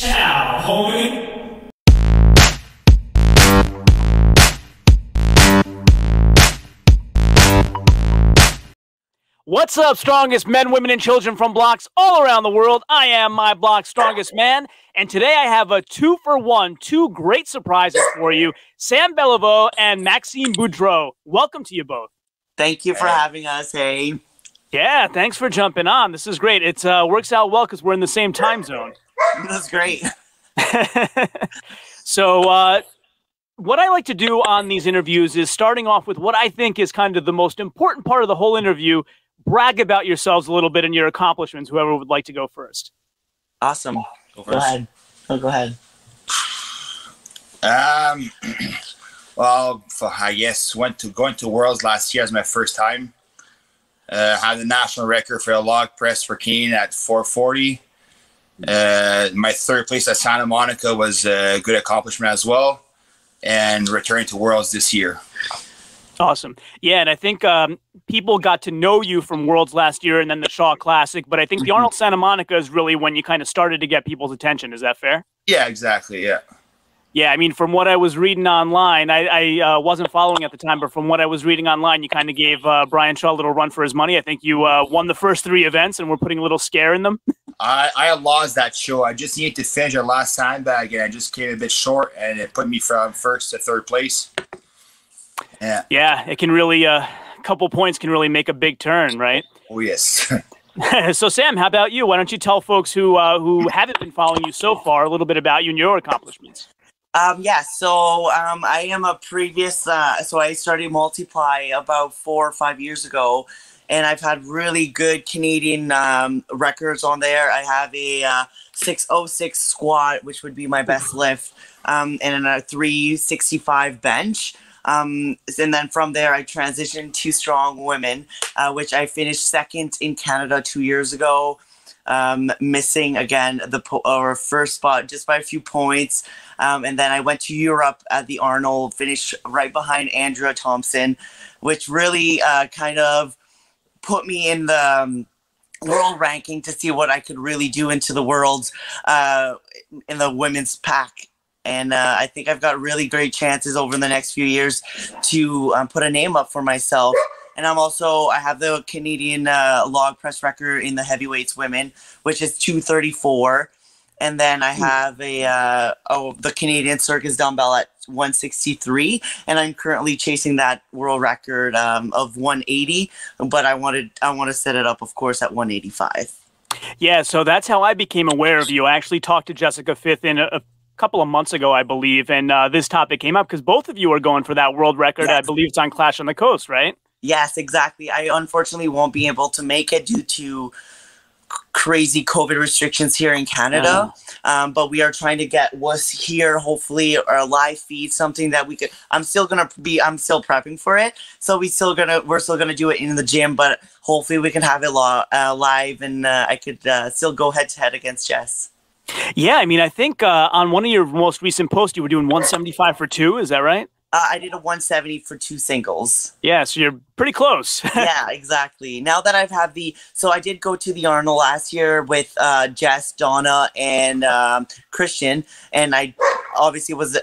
Ciao, homie. What's up, strongest men, women, and children from blocks all around the world? I am my block's strongest man, and today I have a 2-for-1, two great surprises for you, Sam Belliveau and Maxime Boudreault. Welcome to you both. Thank you for having us, hey. Yeah, thanks for jumping on. This is great. It works out well because we're in the same time zone. That's great. So what I like to do on these interviews is starting off with what I think is kind of the most important part of the whole interview. Brag about yourselves a little bit and your accomplishments. Whoever would like to go first. Awesome. Go first. Go ahead. Oh, go ahead. Well, I guess going to Worlds last year was my first time. Had the national record for a log press for Canadian at 440. My third place at Santa Monica was a good accomplishment as well. And returning to Worlds this year. Awesome. Yeah, and I think people got to know you from Worlds last year and then the Shaw Classic, but I think the Arnold Santa Monica is really when you kind of started to get people's attention. Is that fair? Yeah, exactly, yeah. Yeah, I mean, from what I was reading online, I wasn't following at the time, but from what I was reading online, you kind of gave Brian Shaw a little run for his money. I think you won the first three events and we're putting a little scare in them. I lost that show. I just needed to finish our last time bag, and I just came a bit short, and it put me from first to third place. Yeah. Yeah, it can really, a couple points can really make a big turn, right? Oh, yes. So, Sam, how about you? Why don't you tell folks who haven't been following you so far a little bit about you and your accomplishments? So I am a previous, so I started Multiply about 4 or 5 years ago, and I've had really good Canadian records on there. I have a 606 squat, which would be my best lift, and a 365 bench. And then from there, I transitioned to strong women, which I finished second in Canada 2 years ago, missing again our first spot just by a few points. And then I went to Europe at the Arnold, finished right behind Andrea Thompson, which really kind of put me in the world ranking to see what I could really do into the world in the women's pack. And I think I've got really great chances over the next few years to put a name up for myself. And I have the Canadian log press record in the heavyweights women, which is 234. And then I have a the Canadian circus dumbbell at 163, and I'm currently chasing that world record of 180. But I want to set it up, of course, at 185. Yeah, so that's how I became aware of you. I actually talked to Jessica Fifth in a couple of months ago, I believe, and this topic came up because both of you are going for that world record. Yes. I believe it's on Clash on the Coast, right? Yes, exactly. I unfortunately won't be able to make it due to crazy COVID restrictions here in Canada, but we are trying to get what's here, hopefully, or a live feed, something that we could. I'm still prepping for it, so we're still gonna do it in the gym, but hopefully we can have it live, and I could still go head to head against Jess. Yeah, I mean, I think on one of your most recent posts, you were doing 175 for two. Is that right? I did a 170 for two singles. Yeah, so you're pretty close. Yeah, exactly. Now that I've had so I did go to the Arnold last year with Jess, Donna, and Christian, and I obviously was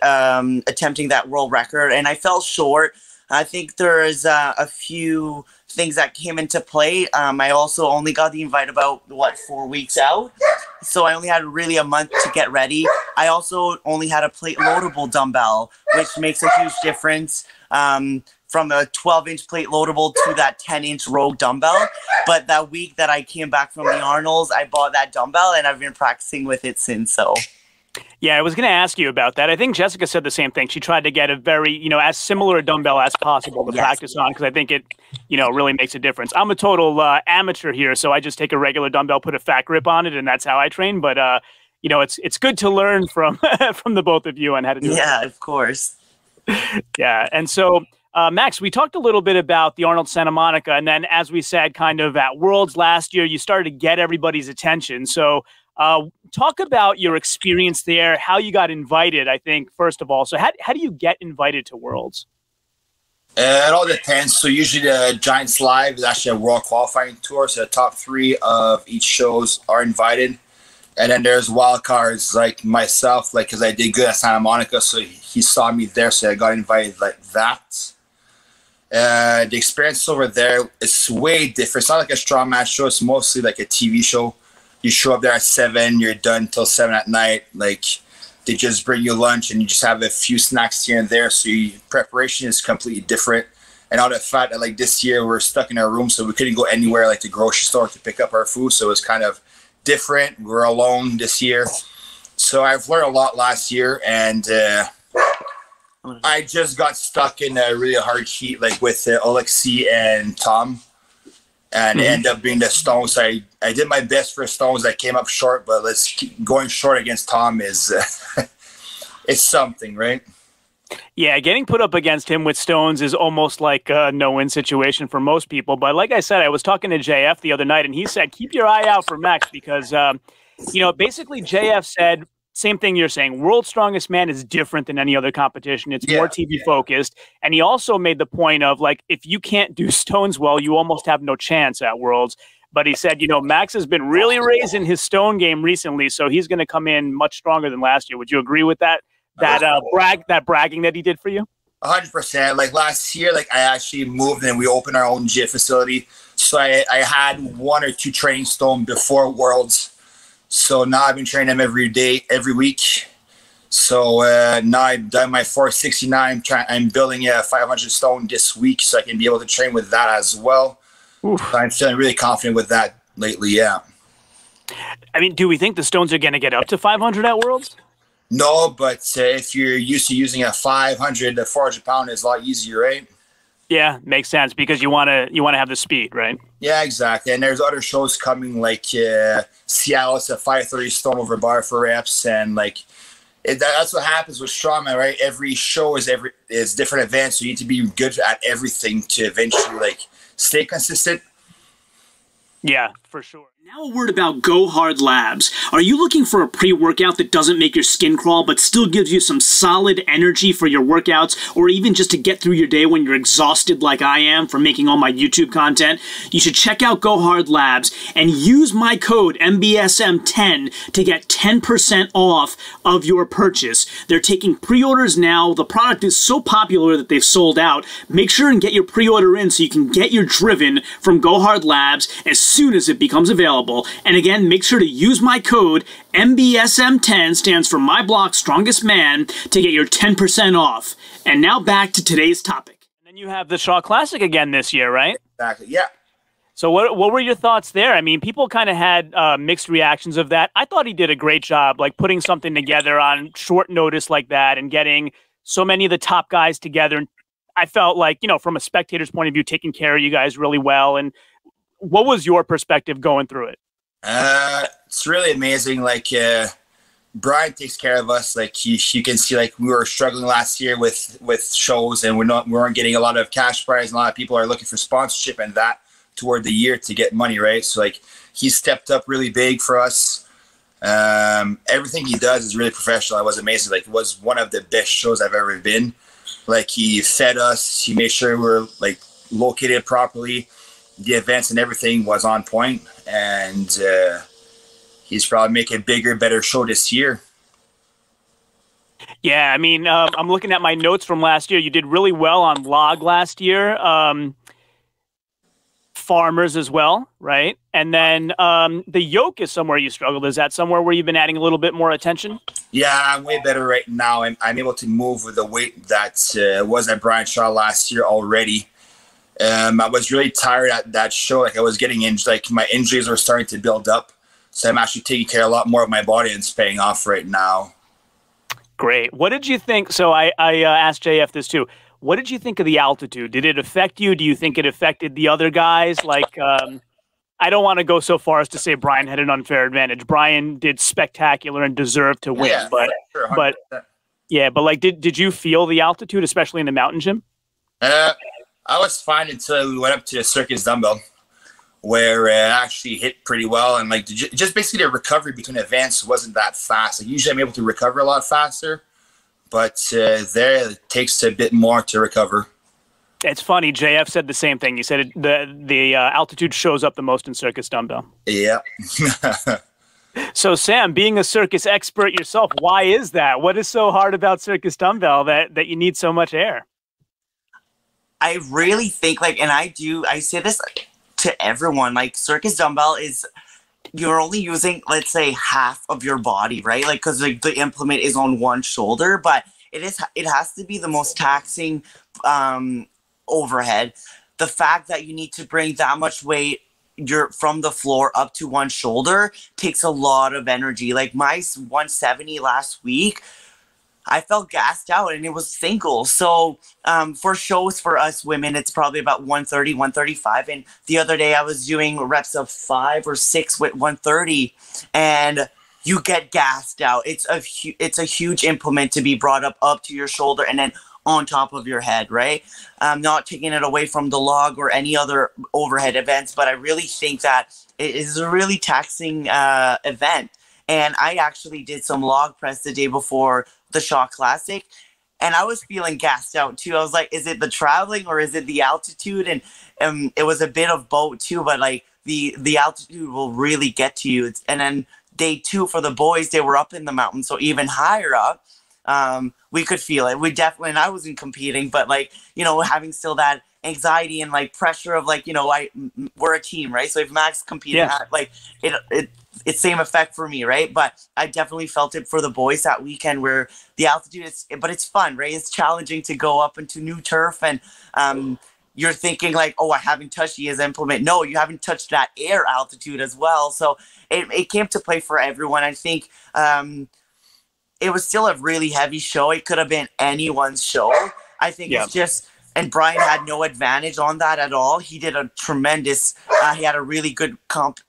attempting that world record, and I fell short. I think there's a few things that came into play. I also only got the invite about, 4 weeks out? So I only had really a month to get ready. I also only had a plate-loadable dumbbell, which makes a huge difference from a 12-inch plate-loadable to that 10-inch Rogue dumbbell. But that week that I came back from the Arnold's, I bought that dumbbell, and I've been practicing with it since, so... Yeah, I was going to ask you about that. I think Jessica said the same thing. She tried to get a very, as similar a dumbbell as possible to practice on, because I think it, really makes a difference. I'm a total amateur here, so I just take a regular dumbbell, put a fat grip on it, and that's how I train. But, it's good to learn from from the both of you on how to do it. Yeah, of course. Yeah, and so... Max, we talked a little bit about the Arnold Santa Monica, and then, as we said, kind of at Worlds last year, you started to get everybody's attention. So talk about your experience there, how you got invited, I think, first of all. So how do you get invited to Worlds? It all depends. So usually the Giants Live is actually a world qualifying tour, so the top 3 of each shows are invited. And then there's wild cards like myself, like, because I did good at Santa Monica, so he saw me there, so I got invited like that. The experience over there is way different. It's not like a strong match show. It's mostly like a TV show. You show up there at 7, you're done till 7 at night. Like, they just bring you lunch and you just have a few snacks here and there. So your preparation is completely different. And all the fact that like this year we're stuck in our room, so we couldn't go anywhere like the grocery store to pick up our food. So it's kind of different. We're alone this year. So I've learned a lot last year, and I just got stuck in a really hard heat, like with Alexei and Tom, and it ended up being the Stones. I did my best for Stones. I came up short, but let's keep going short against Tom is it's something, right? Yeah, getting put up against him with Stones is almost like a no-win situation for most people. But like I said, I was talking to JF the other night, and he said, keep your eye out for Max because, you know, basically JF said, same thing you're saying, World's Strongest Man is different than any other competition. It's more TV-focused. And he also made the point of, like, if you can't do Stones well, you almost have no chance at Worlds. But he said, you know, Max has been really raising his Stone game recently, so he's going to come in much stronger than last year. Would you agree with that? That bragging that he did for you? 100%. Like last year, like I actually moved and we opened our own gym facility. So I had 1 or 2 training stones before Worlds. So now I've been training them every day, every week. So now I've done my 469. I'm building a 500 stone this week so I can be able to train with that as well. Oof. So I'm feeling really confident with that lately, yeah. I mean, do we think the stones are going to get up to 500 at Worlds? No, but if you're used to using a 500, the 400 pound is a lot easier, right? Yeah, makes sense because you want to have the speed, right? Yeah, exactly. And there's other shows coming like Seattle, it's a 530 stone over bar for reps, and like that's what happens with strongman, right? Every show is different events, so you need to be good at everything to eventually like stay consistent. Yeah, for sure. Now a word about Go Hard Labs. Are you looking for a pre-workout that doesn't make your skin crawl but still gives you some solid energy for your workouts or even just to get through your day when you're exhausted like I am from making all my YouTube content? You should check out Go Hard Labs and use my code MBSM10 to get 10% off of your purchase. They're taking pre-orders now. The product is so popular that they've sold out. Make sure and get your pre-order in so you can get your Driven from Go Hard Labs as soon as it becomes available. And again, make sure to use my code MBSM10, stands for My Block Strongest Man, to get your 10% off. And now back to today's topic. And then you have the Shaw Classic again this year, right? Exactly, yeah. So what were your thoughts there? I mean, people kind of had mixed reactions of that. I thought he did a great job, like putting something together on short notice like that and getting so many of the top guys together. And I felt like, you know, from a spectator's point of view, taking care of you guys really well. And what was your perspective going through it? It's really amazing. Like Brian takes care of us. Like you can see, like we were struggling last year with shows, and we weren't getting a lot of cash prize. And a lot of people are looking for sponsorship and that toward the year to get money, right? So like he stepped up really big for us. Everything he does is really professional. I was amazed. Like it was one of the best shows I've ever been. Like he fed us. He made sure we were like located properly. The events and everything was on point, and he's probably making a bigger, better show this year. Yeah, I mean, I'm looking at my notes from last year. You did really well on Log last year, Farmers as well, right? And then the Yoke is somewhere you struggled. Is that somewhere where you've been adding a little bit more attention? Yeah, I'm way better right now. I'm able to move with the weight that was at Brian Shaw last year already. I was really tired at that show. Like I was getting injured, like my injuries were starting to build up. So I'm actually taking care of a lot more of my body, and it's paying off right now. Great. What did you think? So I asked JF this too. What did you think of the altitude? Did it affect you? Do you think it affected the other guys? Like, I don't want to go so far as to say Brian had an unfair advantage. Brian did spectacular and deserved to win, yeah, but like, did you feel the altitude, especially in the mountain gym? I was fine until we went up to the circus dumbbell, where it actually hit pretty well. And like, just basically the recovery between events wasn't that fast. Like usually I'm able to recover a lot faster, but there it takes a bit more to recover. It's funny. JF said the same thing. He said the altitude shows up the most in circus dumbbell. Yeah. So Sam, being a circus expert yourself, why is that? What is so hard about circus dumbbell that you need so much air? I really think, like, and I say this to everyone, like, circus dumbbell is, you're only using, let's say, half of your body, right? Like, because like the implement is on one shoulder, but it has to be the most taxing overhead. The fact that you need to bring that much weight from the floor up to one shoulder takes a lot of energy. Like my 170 last week, I felt gassed out and it was single. So for shows for us women, it's probably about 130, 135. And the other day I was doing reps of 5 or 6 with 130 and you get gassed out. It's a huge implement to be brought up to your shoulder and then on top of your head, right? I'm not taking it away from the log or any other overhead events, but I really think that it is a really taxing event. And I actually did some log press the day before the Shaw Classic, and I was feeling gassed out too. I was like, is it the traveling or is it the altitude? And it was a bit of both too, but like the altitude will really get to you. And then day 2 for the boys, they were up in the mountains, so even higher up. We could feel it. We definitely, and I wasn't competing, but like, you know, having still that anxiety and like pressure of like, you know, we're a team, right? So if Max competed, yeah, like it's same effect for me, right? But I definitely felt it for the boys that weekend where the altitude is, but it's fun, right? It's challenging to go up into new turf and, you're thinking like, oh, I haven't touched his implement. No, you haven't touched that air altitude as well. So it came to play for everyone. I think, it was still a really heavy show. It could have been anyone's show. I think it's just, and Brian had no advantage on that at all. He did a tremendous, he had a really good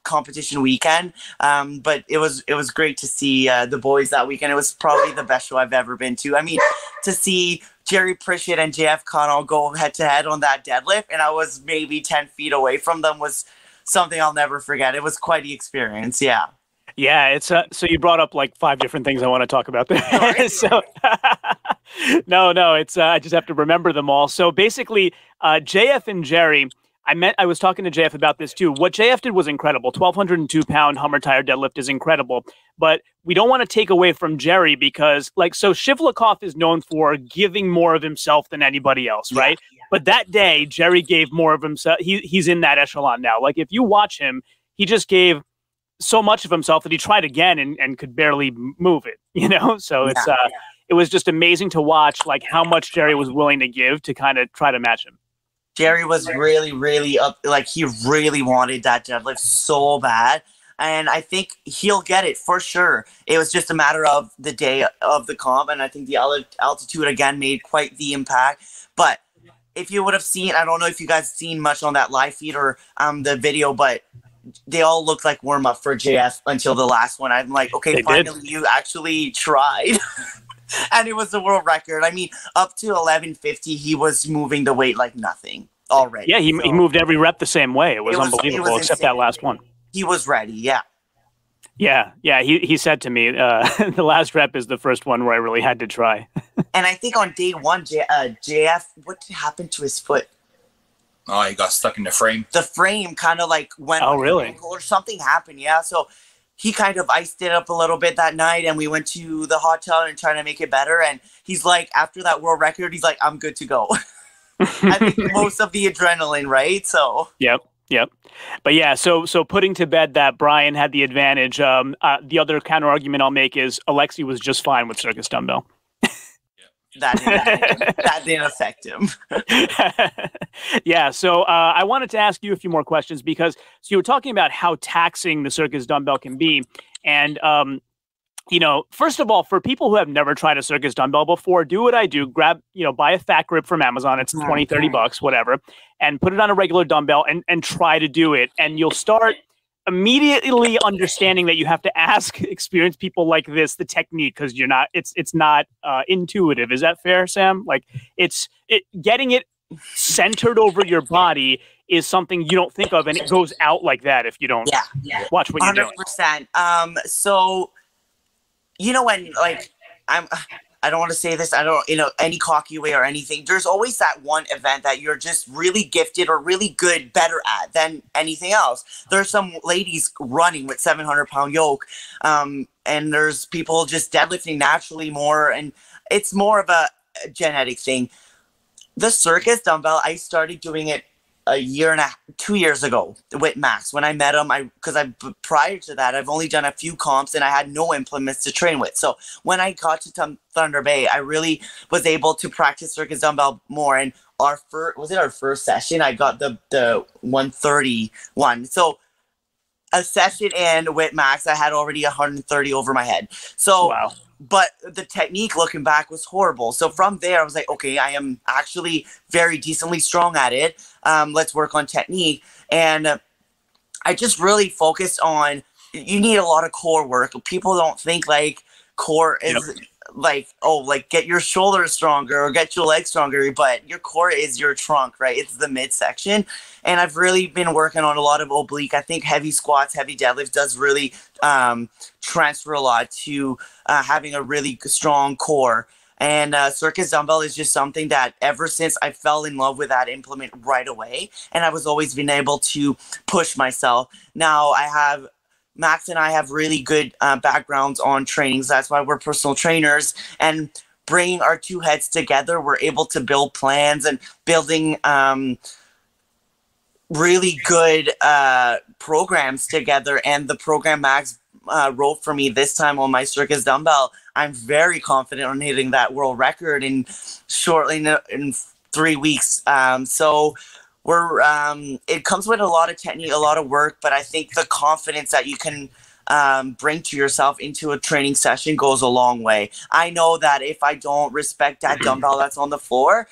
competition weekend. But it was great to see the boys that weekend. It was probably the best show I've ever been to. I mean, to see Jerry Pritchett and JF Connell go head to head on that deadlift, and I was maybe 10 feet away from them, was something I'll never forget. It was quite the experience. Yeah. Yeah, it's so you brought up like 5 different things I want to talk about there. So no, it's I just have to remember them all. So basically, JF and Jerry, I was talking to JF about this too. What JF did was incredible. 1,202-pound Hummer tire deadlift is incredible, but we don't want to take away from Jerry because, like, so Shivlikov is known for giving more of himself than anybody else, right? Yeah. But that day, Jerry gave more of himself. He's in that echelon now. Like if you watch him, he just gave so much of himself that he tried again and could barely move it, you know? So it's, it was just amazing to watch like how much Jerry was willing to give to kind of try to match him. Jerry was really, really up. Like he really wanted that deadlift so bad. And I think he'll get it for sure. It was just a matter of the day of the comp. And I think the altitude again made quite the impact, but if you would have seen, I don't know if you guys seen much on that live feed or the video, but they all looked like warm up for JF until the last one. I'm like, okay, finally you actually tried. And it was the world record. I mean, up to 1150, he was moving the weight like nothing already. Yeah, he moved every rep the same way. It was unbelievable, except that last one. He was ready, yeah. Yeah. He said to me, the last rep is the first one where I really had to try. And I think on day 1, JF, what happened to his foot? Oh, he got stuck in the frame. The frame kind of like went on the ankle or something happened, yeah. So he kind of iced it up a little bit that night, and we went to the hotel and trying to make it better. And he's like, after that world record, he's like, I'm good to go. I think most of the adrenaline, right? So yep. But yeah, so putting to bed that Brian had the advantage. The other counter argument I'll make is Alexei was just fine with circus dumbbell. That didn't affect him. Yeah. So I wanted to ask you a few more questions because so you were talking about how taxing the circus dumbbell can be. And, you know, first of all, for people who have never tried a circus dumbbell before, do what I do. Grab, you know, buy a fat grip from Amazon. It's 20, 30 bucks, whatever, and put it on a regular dumbbell and try to do it. And you'll start immediately understanding that you have to ask experienced people like this the technique because you're not it's not intuitive. Is that fair, Sam? Like getting it centered over your body is something you don't think of, and it goes out like that if you don't watch what you're doing. 100%. So you know when like I'm I don't want to say this, I don't, you know, any cocky way or anything. There's always that one event that you're just really gifted or really good, better at than anything else. There's some ladies running with 700-pound yoke, and there's people just deadlifting naturally more, and it's more of a genetic thing. The circus dumbbell, I started doing it a year and a half, 2 years ago with Max. When I met him, prior to that, I've only done a few comps and I had no implements to train with. So when I got to Thunder Bay, I really was able to practice circus dumbbell more. And our first session, I got the 130 one. So a session in with Max, I had already 130 over my head. So, wow. But the technique looking back was horrible. So from there, I was like, okay, I am actually very decently strong at it. Let's work on technique. And I just really focused on, you need a lot of core work. People don't think like core is like, oh, like get your shoulders stronger or get your legs stronger, but your core is your trunk, right? It's the midsection. And I've really been working on a lot of oblique. I think heavy squats, heavy deadlifts does really transfer a lot to having a really strong core. And circus dumbbell is just something that ever since I fell in love with that implement right away, and I was always been able to push myself. Now I have, Max and I have really good backgrounds on trainings. That's why we're personal trainers, and bringing our two heads together, we're able to build plans and building really good programs together. And the program Max wrote for me this time on my circus dumbbell, I'm very confident on hitting that world record in 3 weeks. So we're it comes with a lot of technique, a lot of work, but I think the confidence that you can bring to yourself into a training session goes a long way. I know that if I don't respect that dumbbell that's on the floor,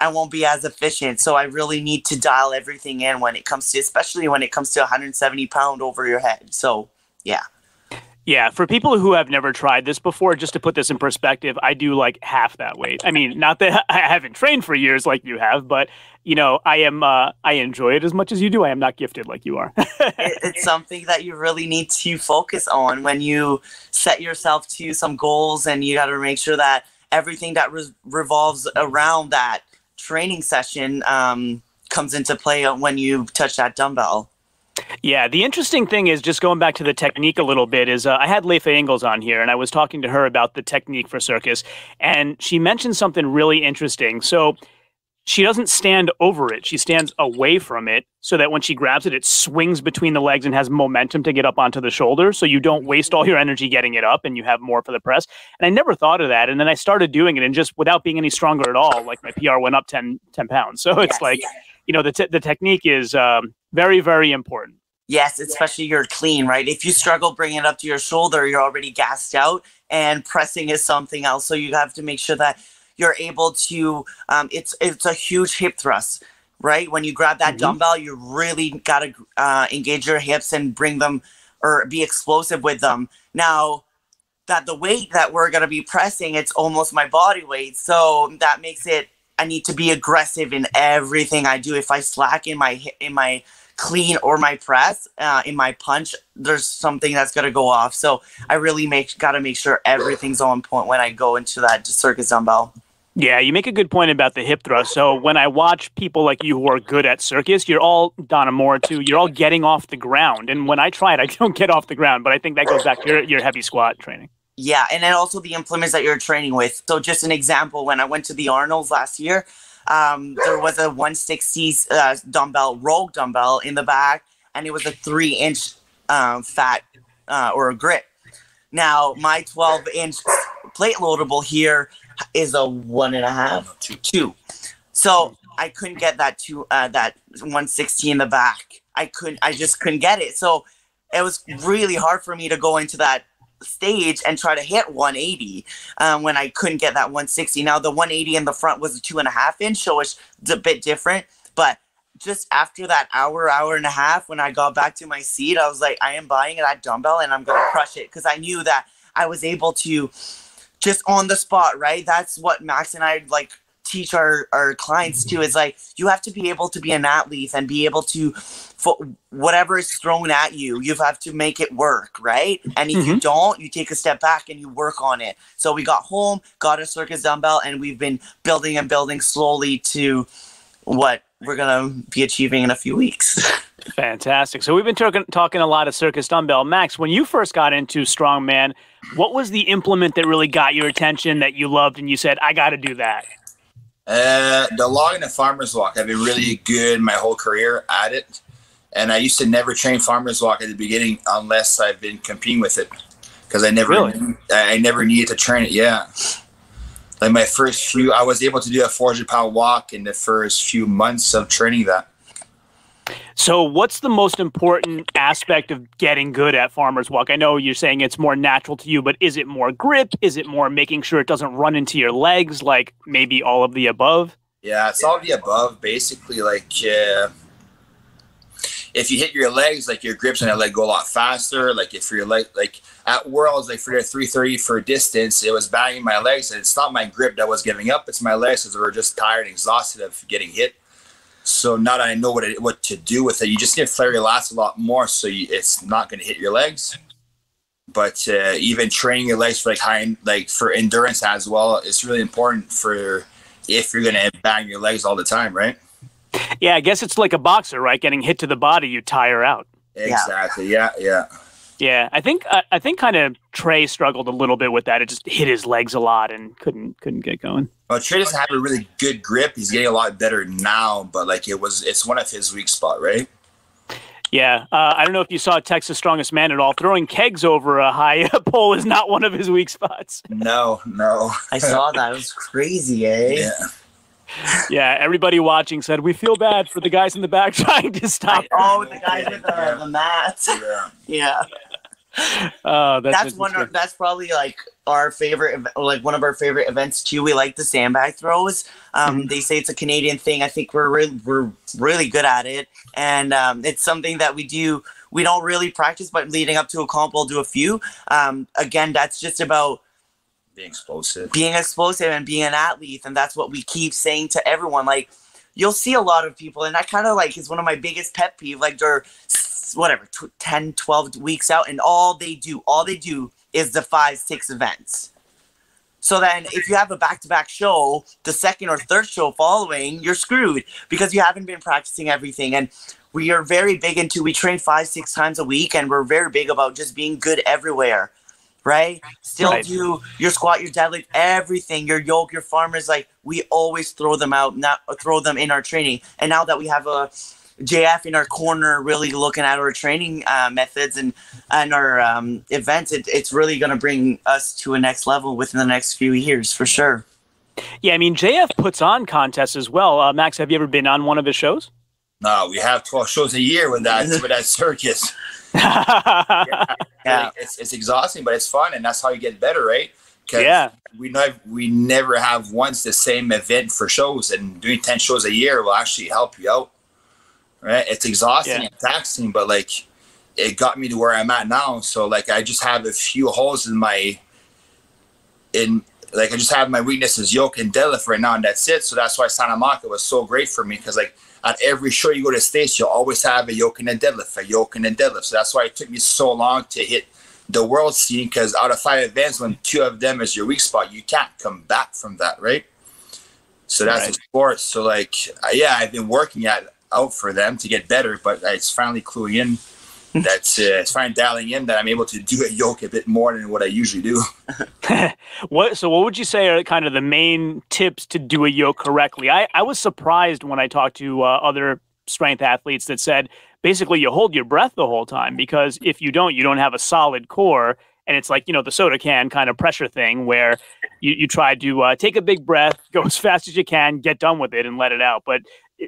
I won't be as efficient. So I really need to dial everything in when it comes to, especially when it comes to 170-pound over your head. So, yeah. Yeah, for people who have never tried this before, just to put this in perspective, I do like half that weight. I mean, not that I haven't trained for years like you have, but, you know, I am. I enjoy it as much as you do. I am not gifted like you are. It's something that you really need to focus on when you set yourself to some goals, and you got to make sure that everything that revolves around that training session comes into play when you touch that dumbbell. Yeah, the interesting thing is, just going back to the technique a little bit, is I had Lefa Ingalls on here, and I was talking to her about the technique for circus, and she mentioned something really interesting. So she doesn't stand over it. She stands away from it so that when she grabs it, it swings between the legs and has momentum to get up onto the shoulder, so you don't waste all your energy getting it up and you have more for the press. And I never thought of that. And then I started doing it, and just without being any stronger at all, like my PR went up 10 pounds. So it's like, you know, the technique is very, very important. Yes, especially you're clean, right? If you struggle bringing it up to your shoulder, you're already gassed out, and pressing is something else. So you have to make sure that you're able to, it's a huge hip thrust, right? When you grab that dumbbell, you really got to engage your hips and bring them, or be explosive with them. Now, that the weight that we're going to be pressing, it's almost my body weight. So that makes it, I need to be aggressive in everything I do. If I slack in my clean or my press, in my punch, there's something that's going to go off. So I really got to make sure everything's on point when I go into that circus dumbbell. Yeah, you make a good point about the hip thrust. So when I watch people like you who are good at circus, you're all, Donna Moore too, you're all getting off the ground. And when I try it, I don't get off the ground, but I think that goes back to your heavy squat training. Yeah, and then also the implements that you're training with. So just an example, when I went to the Arnold's last year, there was a 160 dumbbell, rogue dumbbell in the back, and it was a 3-inch fat or a grip. Now, my 12-inch plate loadable here is a 1.5 to 2. So I couldn't get that that 160 in the back. I just couldn't get it. So it was really hard for me to go into that stage and try to hit 180 when I couldn't get that 160. Now the 180 in the front was a 2.5 inch, so it's a bit different. But just after that hour and a half, when I got back to my seat, I was like, I am buying that dumbbell and I'm gonna crush it, because I knew that I was able to just on the spot, right? That's what Max and I like teach our clients too is like, you have to be able to be an athlete and be able to, whatever is thrown at you, you have to make it work, right? And if you don't, you take a step back and you work on it. So we got home, got a circus dumbbell, and we've been building and building slowly to what we're going to be achieving in a few weeks. Fantastic. So we've been talking a lot of circus dumbbell. Max, when you first got into strongman, what was the implement that really got your attention that you loved and you said, I got to do that? The log and the farmer's walk. I've been really good my whole career at it. And I used to never train farmer's walk at the beginning unless I've been competing with it. Because I never needed to train it. Yeah. Like my first few, I was able to do a 400-pound walk in the first few months of training that. So what's the most important aspect of getting good at farmer's walk? I know you're saying it's more natural to you, but is it more grip? Is it more making sure it doesn't run into your legs? Like maybe all of the above? Yeah, it's all of the above. Basically, like if you hit your legs, like your grip's gonna go a lot faster. Like if your leg, like at Worlds, like for the 330 for distance, it was banging my legs, and it's not my grip that was giving up. It's my legs because we were just tired and exhausted of getting hit. So now that I know what to do with it, you just get flare your lats a lot more, so it's not going to hit your legs. But even training your legs for for endurance as well, it's really important for if you're going to bang your legs all the time, right? Yeah, I guess it's like a boxer, right? Getting hit to the body, you tire out. Exactly. Yeah. I think kind of Trey struggled a little bit with that. It just hit his legs a lot and couldn't get going. Well, Trey doesn't have a really good grip. He's getting a lot better now, but like it's one of his weak spots, right? Yeah. I don't know if you saw Texas Strongest Man at all. Throwing kegs over a high pole is not one of his weak spots. No. I saw that. It was crazy, eh? Yeah. Yeah, everybody watching said, we feel bad for the guys in the back trying to stop. Oh, the guys with the mats. Yeah. That's probably like our favorite, like one of our favorite events too. We like the sandbag throws. They say it's a Canadian thing. I think we're really good at it. And it's something that we do. We don't really practice, but leading up to a comp, we'll do a few. Again, that's just about being explosive and being an athlete. And that's what we keep saying to everyone. Like, you'll see a lot of people, and that kind of like is one of my biggest pet peeve. Like, they're 10-12 weeks out, and all they do is the 5-6 events. So then if you have a back-to-back show, the second or third show following, you're screwed because you haven't been practicing everything. And we are very big into, we train 5-6 times a week, and we're very big about just being good everywhere. Right? Still do your squat, your deadlift, everything, your yoke, your farmers. Like, we always throw them out, not throw them in our training. And now that we have a JF in our corner, really looking at our training methods and our events, it's really going to bring us to a next level within the next few years for sure. Yeah, I mean, JF puts on contests as well. Max, have you ever been on one of his shows? No, we have 12 shows a year with that circus. Yeah. It's exhausting, but it's fun, and that's how you get better, right? Yeah. We never have once the same event for shows, and doing 10 shows a year will actually help you out. Right? It's exhausting and taxing, but like it got me to where I'm at now. So like I just have a few holes in I just have my weaknesses, yoke and deadlift right now, and that's it. So that's why Santa Monica was so great for me, because like at every show you go to States, you'll always have a yoke and a deadlift, a yoke and a deadlift. So that's why it took me so long to hit the world scene, because out of 5 events, when 2 of them is your weak spot, you can't come back from that, right? So that's the sport. So like, yeah, I've been working out for them to get better, but it's finally cluing in that it's finally dialing in that I'm able to do a yoke a bit more than what I usually do. So what would you say are kind of the main tips to do a yoke correctly? I was surprised when I talked to other strength athletes that said basically you hold your breath the whole time, because if you don't, you don't have a solid core. And it's like, you know, the soda can kind of pressure thing where you try to take a big breath, go as fast as you can, get done with it and let it out. But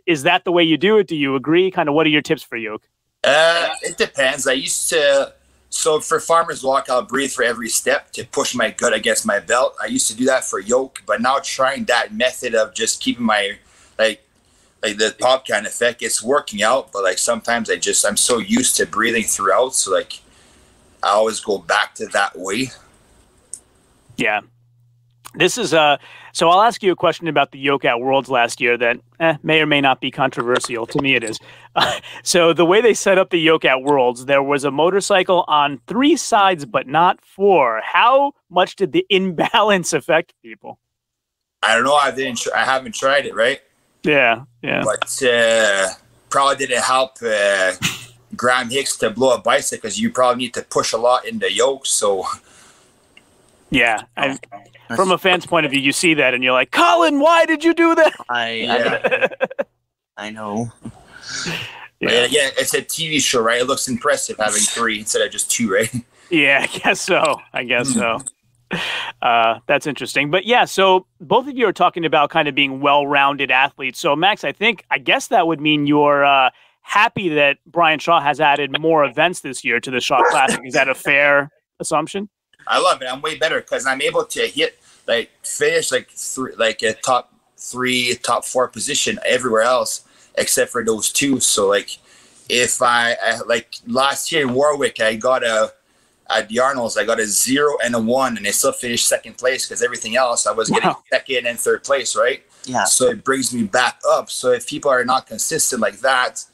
is that the way you do it? Do you agree? Kind of what are your tips for yoke? It depends. I used to, so for farmer's walk, I'll breathe for every step to push my gut against my belt. I used to do that for yoke, but now trying that method of just keeping my, like the pop can effect, it's working out. But like sometimes I'm so used to breathing throughout. So like I always go back to that way. Yeah. This is so I'll ask you a question about the yoke at Worlds last year that may or may not be controversial. To me, it is. So the way they set up the yoke at Worlds, there was a motorcycle on three sides, but not four. How much did the imbalance affect people? I don't know. I haven't tried it. Right. Yeah. Yeah. But probably didn't help Graham Hicks to blow a bicycle, because you probably need to push a lot in the yoke. So. Yeah. From a fan's point of view, you see that and you're like, Colin, why did you do that? I know. Yeah. Yeah, it's a TV show, right? It looks impressive having three instead of just two, right? Yeah, I guess so. That's interesting. But yeah, so both of you are talking about kind of being well-rounded athletes. So Max, I guess that would mean you're happy that Brian Shaw has added more events this year to the Shaw Classic. Is that a fair assumption? I love it. I'm way better because I'm able to hit, like, finish, like, a top three, top four position everywhere else except for those two. So, like, if I like, last year in Warwick, I got at the Arnolds, I got a 0 and a 1, and I still finished second place because everything else, I was getting second and third place, right? Yeah. So it brings me back up. So if people are not consistent like that,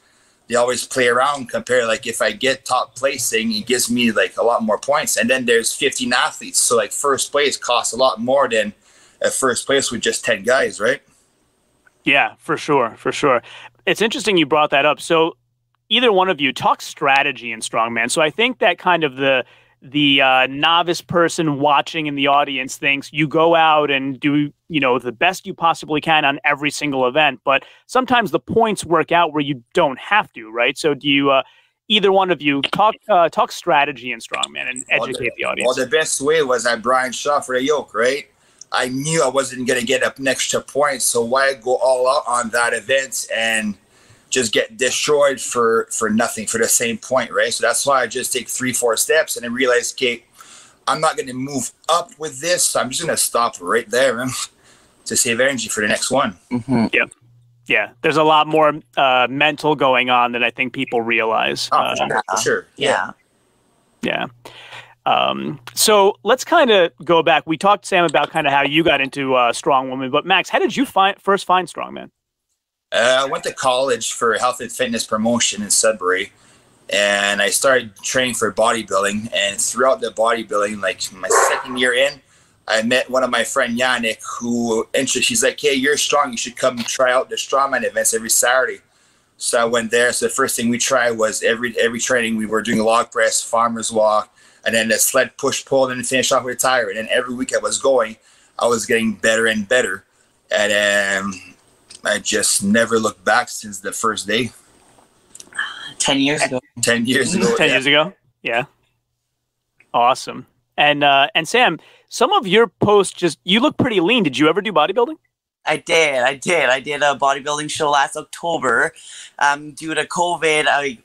they always play around compared, like, if I get top placing, it gives me, like, a lot more points. And then there's 15 athletes. So, like, first place costs a lot more than a first place with just 10 guys, right? Yeah, for sure, for sure. It's interesting you brought that up. So either one of you, talk strategy in strongman. So I think that kind of the novice person watching in the audience thinks you go out and do, you know, the best you possibly can on every single event, but sometimes the points work out where you don't have to, right? So do you, either one of you, talk strategy in strongman and educate the audience? Well, the best way was I Brian Shaw for the yoke, right? I knew I wasn't going to get up an extra point, so why go all out on that event and just get destroyed for nothing, for the same point, right? So that's why I just take 3-4 steps and then realize, okay, I'm not going to move up with this, so I'm just going to stop right there to save energy for the next one. Mm-hmm. Yeah. Yeah. There's a lot more mental going on than I think people realize. Oh, for sure. Yeah. Yeah. So let's kind of go back. We talked, Sam, about kind of how you got into strongwoman, but Max, how did you first find strongman? I went to college for health and fitness promotion in Sudbury, and I started training for bodybuilding. And throughout the bodybuilding, like my second year in, I met one of my friend Yannick, she's like, "Hey, you're strong. You should come try out the strongman events every Saturday." So I went there. So the first thing we tried was every training we were doing a log press, farmer's walk, and then a sled push pull, and then finish off with a tire. And then every week I was going, I was getting better and better, and I just never looked back since the first day. 10 years ago. 10 years ago. 10 years ago. Yeah. Awesome. And Sam, some of your posts you look pretty lean. Did you ever do bodybuilding? I did. I did a bodybuilding show last October. Due to COVID,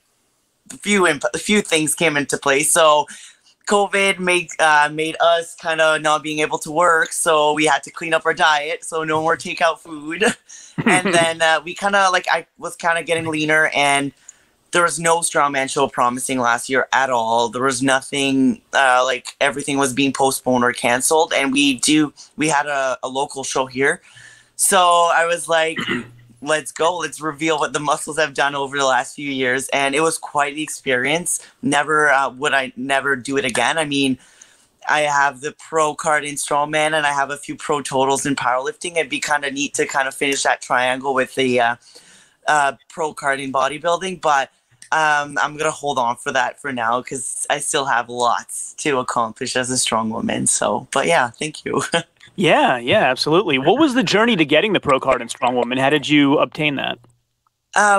a few things came into play. So COVID made us kind of not being able to work, so we had to clean up our diet, so no more takeout food. And then we kind of, like, I was kind of getting leaner, and there was no strongman show promising last year at all. There was nothing, like, everything was being postponed or canceled, and we had a local show here. So I was like, let's go. Let's reveal what the muscles have done over the last few years. And it was quite the experience. Never would I do it again. I mean, I have the pro card in strongman, and I have a few pro totals in powerlifting. It'd be kind of neat to kind of finish that triangle with the pro card in bodybuilding. But I'm going to hold on for that for now, because I still have lots to accomplish as a strongwoman. So, but yeah, thank you. Yeah, absolutely. What was the journey to getting the pro card in strongwoman? How did you obtain that?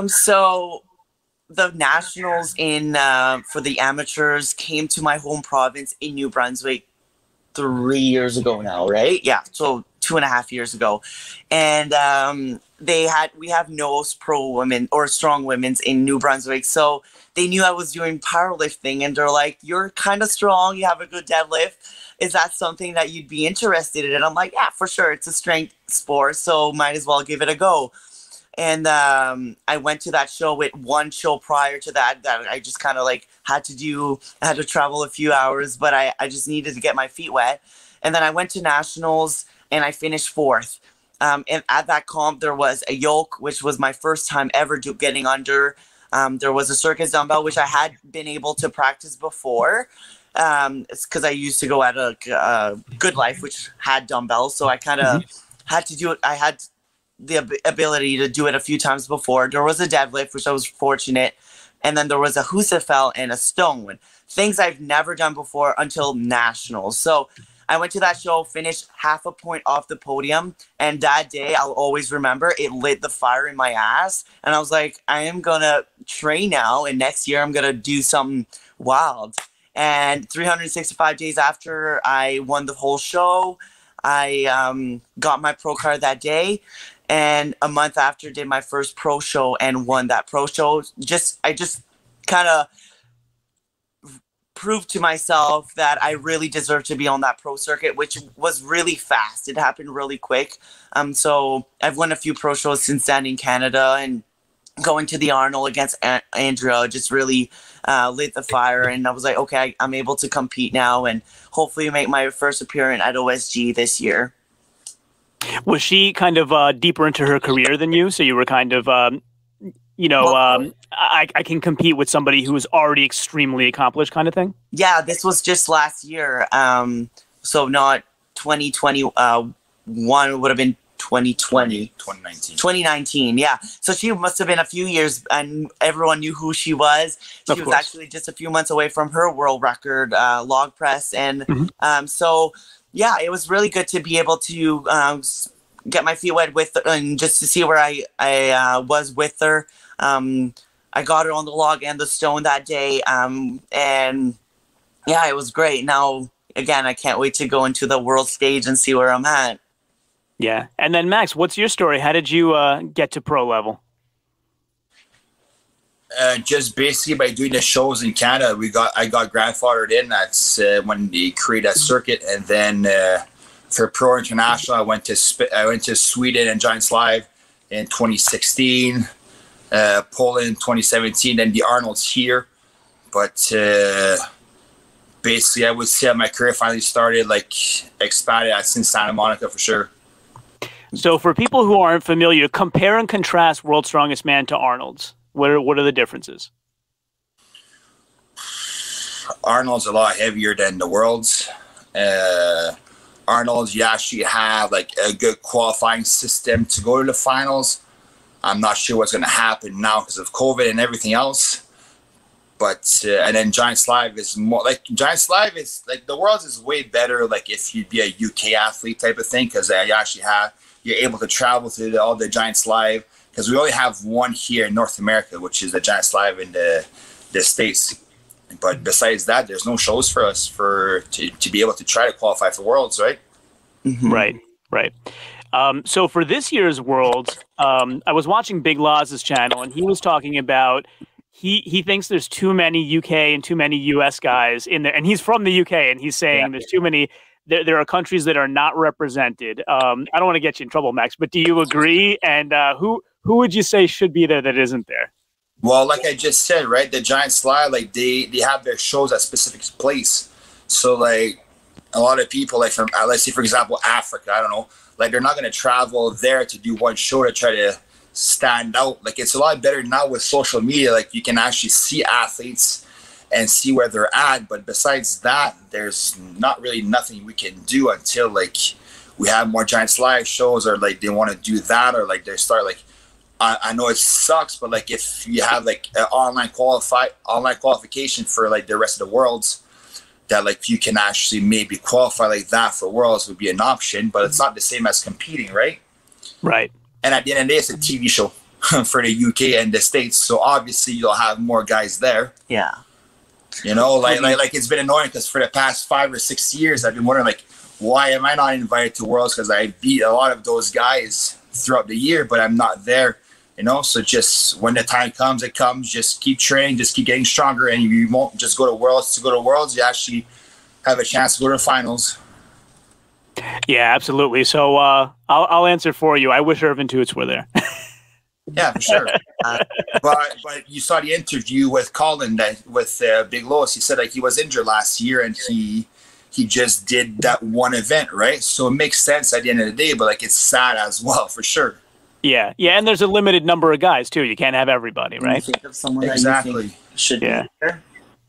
So the nationals for the amateurs came to my home province in New Brunswick 3 years ago now, right? Yeah, so 2.5 years ago, and we have no pro women or strong women's in New Brunswick, so they knew I was doing powerlifting, and they're like, "You're kind of strong. You have a good deadlift. Is that something that you'd be interested in?" And I'm like, yeah, for sure. It's a strength sport, so might as well give it a go. And I went to that show with one show prior to that I just kind of like had to do. I had to travel a few hours, but I just needed to get my feet wet. And then I went to nationals and I finished fourth. And at that comp, there was a yoke, which was my first time ever getting under. There was a circus dumbbell, which I had been able to practice before. It's because I used to go at a Good Life, which had dumbbells. So I kind of had to do it. I had the ability to do it a few times before. There was a deadlift, which I was fortunate. And then there was a Husafel and a stone. Things I've never done before until nationals. So I went to that show, finished half a point off the podium. And that day, I'll always remember, it lit the fire in my ass. And I was like, I am going to train now. And next year, I'm going to do something wild. And 365 days after, I won the whole show. I got my pro card that day. And a month after, did my first pro show and won that pro show. I just kind of proved to myself that I really deserve to be on that pro circuit, which was really fast. It happened really quick. So I've won a few pro shows since then in Canada, and going to the Arnold against Andrea just really lit the fire. And I was like, okay, I'm able to compete now and hopefully make my first appearance at OSG this year. Was she kind of deeper into her career than you? So you were kind of, I can compete with somebody who is already extremely accomplished kind of thing? Yeah, this was just last year. So not 2021, it would have been 2020. 2019. 2019, yeah. So she must have been a few years, and everyone knew who she was. She was actually just a few months away from her world record log press. And so... yeah, it was really good to be able to get my feet wet with her and just to see where I was with her. I got her on the log and the stone that day. And yeah, it was great. Now, again, I can't wait to go into the world stage and see where I'm at. Yeah. And then, Max, what's your story? How did you get to pro level? Just basically by doing the shows in Canada, I got grandfathered in. That's when they created that circuit, and then for pro international, I went to Sweden and Giants Live in 2016, Poland 2017, and the Arnold's here. But basically, I would say my career finally started, like, expanded since Santa Monica for sure. So, for people who aren't familiar, compare and contrast World's Strongest Man to Arnold's. What are the differences? Arnold's a lot heavier than the Worlds. Arnold's, you actually have like a good qualifying system to go to the finals. I'm not sure what's going to happen now because of COVID and everything else. But and then Giants Live is more like the Worlds is way better. Like if you'd be a UK athlete type of thing, because you actually you're able to travel to all the Giants Live. Because we only have one here in North America, which is the Giants Live in the States. But besides that, there's no shows for us to be able to try to qualify for Worlds, right? Right, right. So for this year's Worlds, I was watching Big Laz's channel, and he was talking about he thinks there's too many UK and too many US guys in there. And he's from the UK, and he's saying there's too many... There are countries that are not represented. I don't want to get you in trouble, Max, but do you agree? And who would you say should be there that isn't there? Well, like I just said, right, the Giants Live, like they have their shows at specific place. So like a lot of people, like from, let's say for example, Africa, I don't know, like they're not going to travel there to do one show to try to stand out. Like it's a lot better now with social media. Like you can actually see athletes and see where they're at. But besides that, there's not really nothing we can do until like we have more Giants Live shows, or like they want to do that, or like they start like, I know it sucks, but like if you have like an online qualification for like the rest of the Worlds, that like you can actually maybe qualify like that for Worlds would be an option, but it's not the same as competing, right? Right. And at the end of the day, it's a TV show for the UK and the States. So obviously you'll have more guys there. Yeah. You know, like it's been annoying because for the past 5 or 6 years, I've been wondering, like, why am I not invited to Worlds? Because I beat a lot of those guys throughout the year, but I'm not there, you know? So just when the time comes, it comes. Just keep training, just keep getting stronger, and you won't just go to Worlds to go to Worlds. You actually have a chance to go to the finals. Yeah, absolutely. So I'll answer for you. I wish Irvin Toots were there. Yeah, for sure. But you saw the interview with Colin that with Big Lois. He said like he was injured last year, and he he just did that one event, right? So it makes sense at the end of the day, but like it's sad as well, for sure. Yeah, yeah, and there's a limited number of guys too. You can't have everybody, right? Think of someone exactly that you think should be there.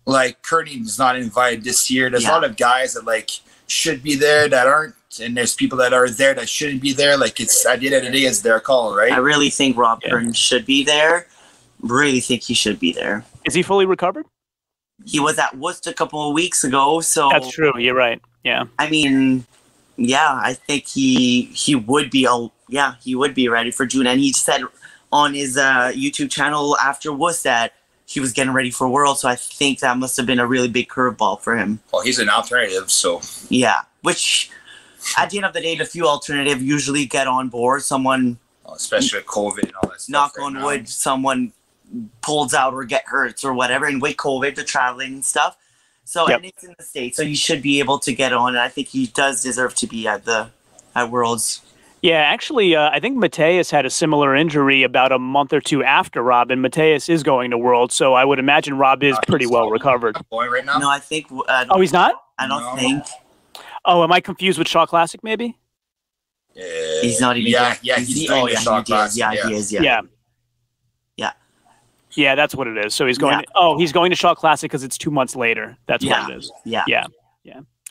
Like Kearney was not invited this year. There's a lot of guys that like should be there that aren't, and there's people that are there that shouldn't be there. Like it's at the end of the day, it's their call, right? I really think Rob Kearney should be there. Really think he should be there. Is he fully recovered? He was at Worcester a couple of weeks ago, so that's true. You're right. Yeah. I mean, yeah, I think he would be all. Yeah, he would be ready for June. And he said on his YouTube channel after Wuss that he was getting ready for Worlds. So I think that must have been a really big curveball for him. Well, he's an alternative, so. Yeah, which at the end of the day, the few alternative usually get on board. Someone, especially with COVID and all that stuff. Knock on wood, someone pulls out or get hurt or whatever. And with COVID, the traveling and stuff. So and it's in the States. So he should be able to get on. And I think he does deserve to be at the Worlds. Yeah, actually, I think Mateus had a similar injury about a month or two after Rob, and Mateus is going to Worlds, so I would imagine Rob is pretty well recovered. Right now? No, I think... oh, he's not? I don't think. Oh, am I confused with Shaw Classic, maybe? He's not even... Yeah, he's going to Shaw Classic. Yeah, he is, Yeah, that's what it is. So he's going... to, oh, he's going to Shaw Classic because it's 2 months later. That's what it is. Yeah,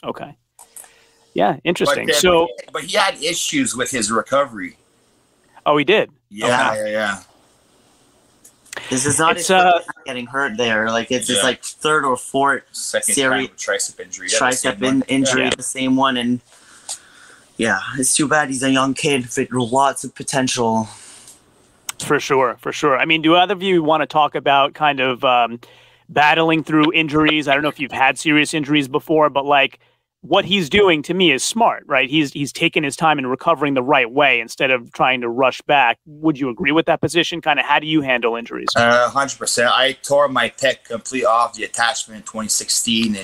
okay. Yeah, interesting. But, so, but he had issues with his recovery. Oh, he did? Yeah, okay. This is not getting hurt there. Like, it's just like third or fourth series tricep injury. The same one. And yeah, it's too bad. He's a young kid with lots of potential. For sure, for sure. I mean, do either of you want to talk about kind of battling through injuries? I don't know if you've had serious injuries before, but like, what he's doing to me is smart, right? He's taking his time and recovering the right way instead of trying to rush back. Would you agree with that position? Kind of how do you handle injuries? 100%. I tore my pec completely off the attachment in 2016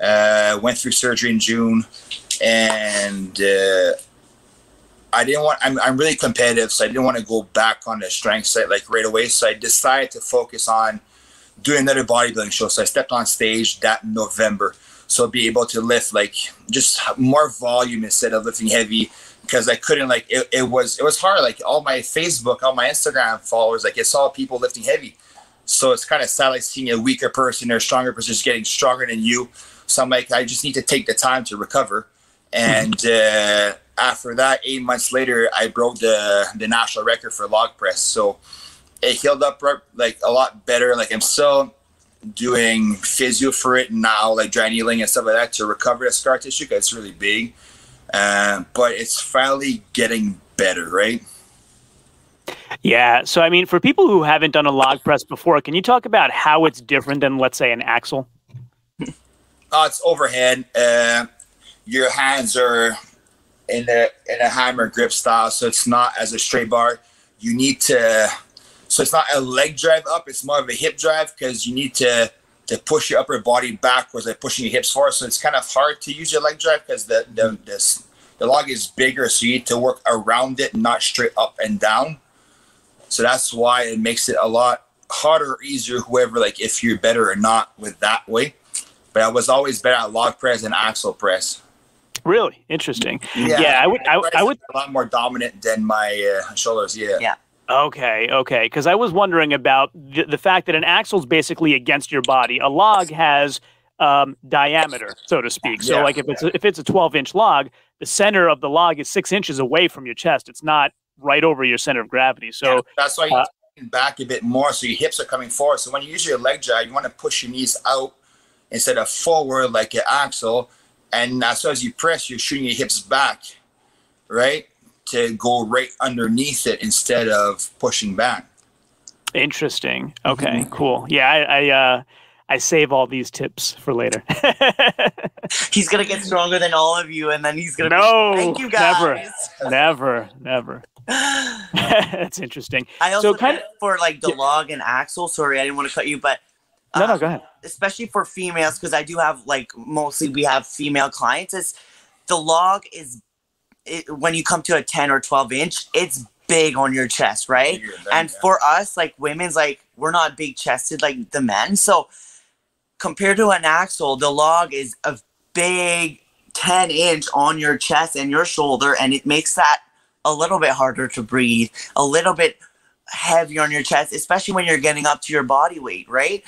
and went through surgery in June. And I didn't want, I'm really competitive, so I didn't want to go back on the strength set like right away. So I decided to focus on doing another bodybuilding show. So I stepped on stage that November. So I'll be able to lift like just more volume instead of lifting heavy, because I couldn't like it was hard. Like all my Facebook, all my Instagram followers, like it's all people lifting heavy. So it's kind of sad like seeing a weaker person or a stronger person just getting stronger than you. So I'm like, I just need to take the time to recover. And after that, 8 months later, I broke the national record for log press. So it healed up like a lot better. Like I'm still doing physio for it now, like dry needling and stuff like that to recover the scar tissue because it's really big, but it's finally getting better, right? Yeah, so I mean, for people who haven't done a log press before, can you talk about how it's different than, let's say, an axle? It's overhead. Your hands are in a hammer grip style, so it's not as a straight bar. You need to... So it's not a leg drive up, it's more of a hip drive, because you need to push your upper body backwards, like pushing your hips forward. So it's kind of hard to use your leg drive because the log is bigger, so you need to work around it, not straight up and down. So that's why it makes it a lot harder or easier, whoever, like if you're better or not with that way. But I was always better at log press and axle press. Really? Interesting. Yeah, I would a lot more dominant than my shoulders, Yeah. Okay, because I was wondering about the fact that an axle is basically against your body. A log has diameter, so to speak. So, like, if it's a 12-inch log, the center of the log is 6 inches away from your chest. It's not right over your center of gravity. So that's why you lean back a bit more, so your hips are coming forward. So when you use your leg drive, you want to push your knees out instead of forward like an axle. And as you press, you're shooting your hips back, right? To go right underneath it instead of pushing back. Interesting. Okay, cool. Yeah, I save all these tips for later. He's gonna get stronger than all of you, and then he's gonna thank you guys. Never. That's interesting. I also for like the log and axle. Sorry, I didn't want to cut you, but no, go ahead. Especially for females, because I do have we have female clients. The log is. When you come to a 10 or 12 inch, it's big on your chest, right? And for us, like women's, like we're not big chested like the men. So compared to an axle, the log is a big 10 inch on your chest and your shoulder, and it makes that a little bit harder to breathe, a little bit heavy on your chest, especially when you're getting up to your body weight, right?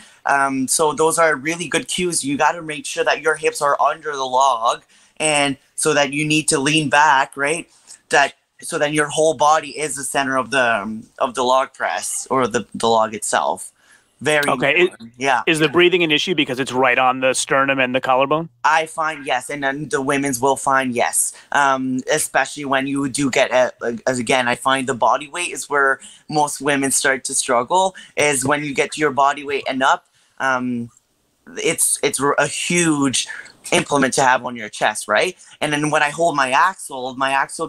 So those are really good cues. You got to make sure that your hips are under the log, and so that you need to lean back, right? That so that your whole body is the center of the log press or the log itself. Very okay. Yeah. Is the breathing an issue because it's right on the sternum and the collarbone? I find yes, and then the women's will find yes, especially when you do get as again. I find the body weight is where most women start to struggle. Is when you get to your body weight and up, it's a huge implement to have on your chest, right? And then when I hold my axle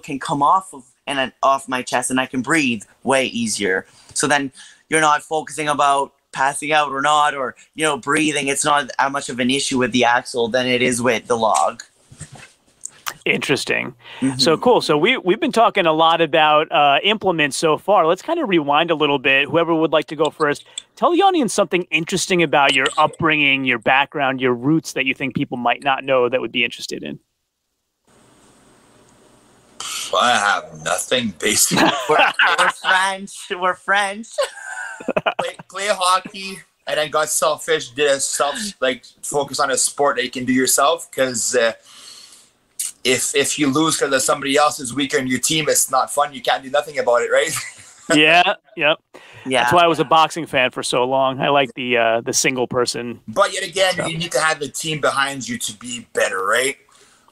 can come off of and off my chest, and I can breathe way easier. So then you're not focusing about passing out or not, or you know, breathing. It's not as much of an issue with the axle than it is with the log. Interesting. Mm-hmm. So cool. So we've been talking a lot about implements so far. Let's kind of rewind a little bit. Whoever would like to go first, tell the audience something interesting about your upbringing, your background, your roots that you think people might not know that would be interested in. I have nothing, basically. We're French. We're French. Play hockey, and then got selfish. Did a like focus on a sport that you can do yourself, because if you lose because somebody else is weaker in your team, it's not fun. You can't do nothing about it, right? Yeah, yep. Yeah. That's why I was a boxing fan for so long. I like the single person. But yet again, stuff. You need to have the team behind you to be better, right?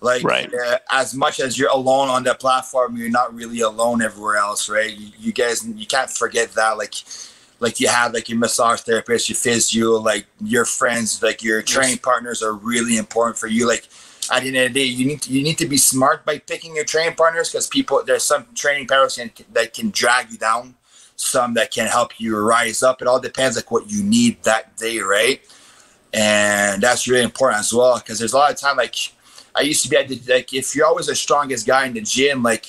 Like, right. As much as you're alone on that platform, you're not really alone everywhere else, right? You guys, you can't forget that. Like you have like your massage therapist, your physio, like your friends, like your training partners are really important for you. Like at the end of the day, you need to be smart by picking your training partners, because there's some training partners that can drag you down, some that can help you rise up. It all depends like what you need that day, right? And that's really important as well, because there's a lot of time like. I used to be like, if you're always the strongest guy in the gym, like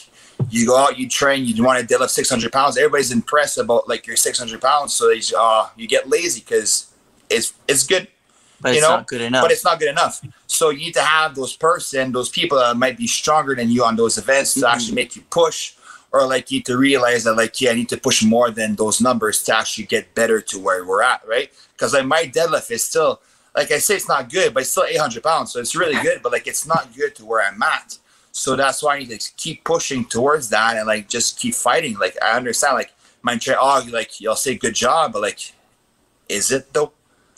you go out, you train, you want to deadlift 600 pounds. Everybody's impressed about like your 600 pounds. So they, you get lazy because it's good, but you know, not good enough. But it's not good enough. So you need to have those people that might be stronger than you on those events to actually make you push, or like you need to realize that like, yeah, I need to push more than those numbers to actually get better to where we're at. Right. Cause like my deadlift is still, like I say, it's not good, but it's still 800 pounds. So it's really good, but like, it's not good to where I'm at. So that's why I need to keep pushing towards that and like, just keep fighting. Like, I understand like my train, oh, like you'll say good job, but like, is it though?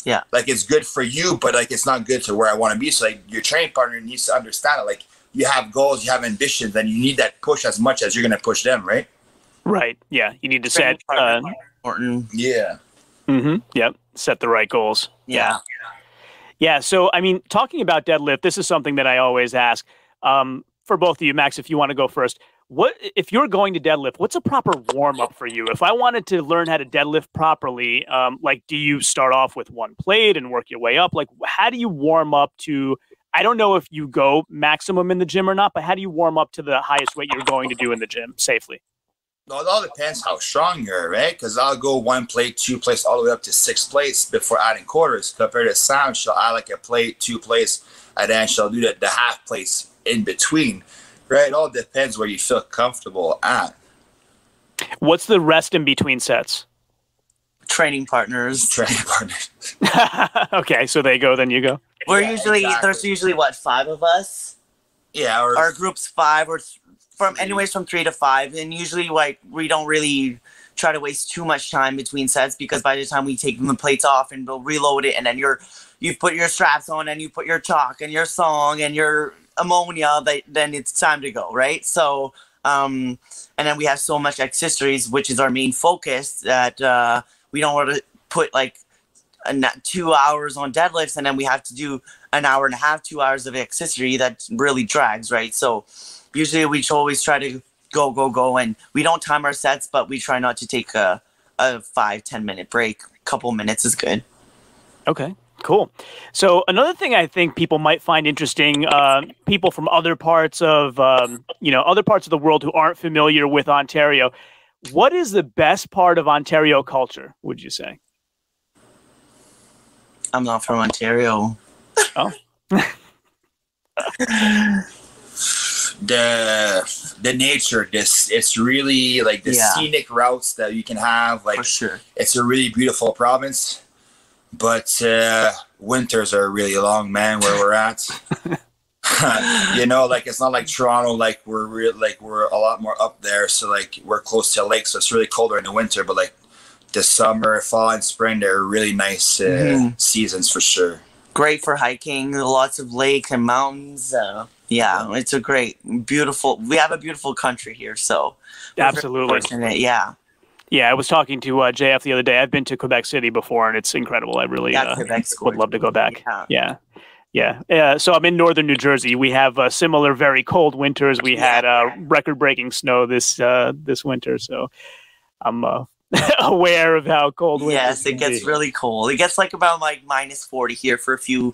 Yeah. Like it's good for you, but like, it's not good to where I want to be. So like your training partner needs to understand it. Like you have goals, you have ambitions, and you need that push as much as you're going to push them. Right. Right. Yeah. You need to set, important. Yeah. Mm-hmm. Yep. Set the right goals. Yeah. Yeah, so, I mean, talking about deadlift, this is something that I always ask for both of you. Max, if you want to go first, if you're going to deadlift, what's a proper warm-up for you? If I wanted to learn how to deadlift properly, like, do you start off with one plate and work your way up? Like, how do you warm up to, I don't know if you go maximum in the gym or not, but how do you warm up to the highest weight you're going to do in the gym safely? Well, it all depends how strong you're, right? Because I'll go one plate, two plates, all the way up to six plates before adding quarters. Compared to Sam, she'll add like a plate, two plates, and then she'll do the half plates in between, right? It all depends where you feel comfortable at. What's the rest in between sets? Training partners. Training partners. Okay, so they go, then you go? We're there's usually, what, five of us? Yeah. Our group's five or from 3 to 5, and usually like we don't really try to waste too much time between sets, because by the time we take the plates off and we'll reload it, and then you've put your straps on and you put your chalk and your song and your ammonia, then it's time to go, right? So and then we have so much accessories, which is our main focus, that we don't want to put like 2 hours on deadlifts and then we have to do an hour and a half, 2 hours of accessory that really drags, right? So usually we always try to go, and we don't time our sets, but we try not to take a 5-10 minute break. A couple minutes is good. Okay, cool. So another thing I think people might find interesting, people from other parts of other parts of the world who aren't familiar with Ontario, what is the best part of Ontario culture, would you say? I'm not from Ontario. Oh. The nature, this, it's really like the scenic routes that you can have. Like, for sure, it's a really beautiful province, but winters are really long, man. Where we're at, you know, like it's not like Toronto, like we're a lot more up there, so like we're close to a lake, so it's really colder in the winter. But like the summer, fall, and spring, they're really nice seasons for sure. Great for hiking, lots of lakes and mountains. Yeah, it's a great, beautiful, we have a beautiful country here, so. Absolutely. Yeah. Yeah, I was talking to JF the other day. I've been to Quebec City before, and it's incredible. I really would love to go back. Yeah. So I'm in northern New Jersey. We have similar, very cold winters. We had record-breaking snow this winter, so I'm aware of how cold winter is. Yes, it gets really cold. It gets like about like minus 40 here for a few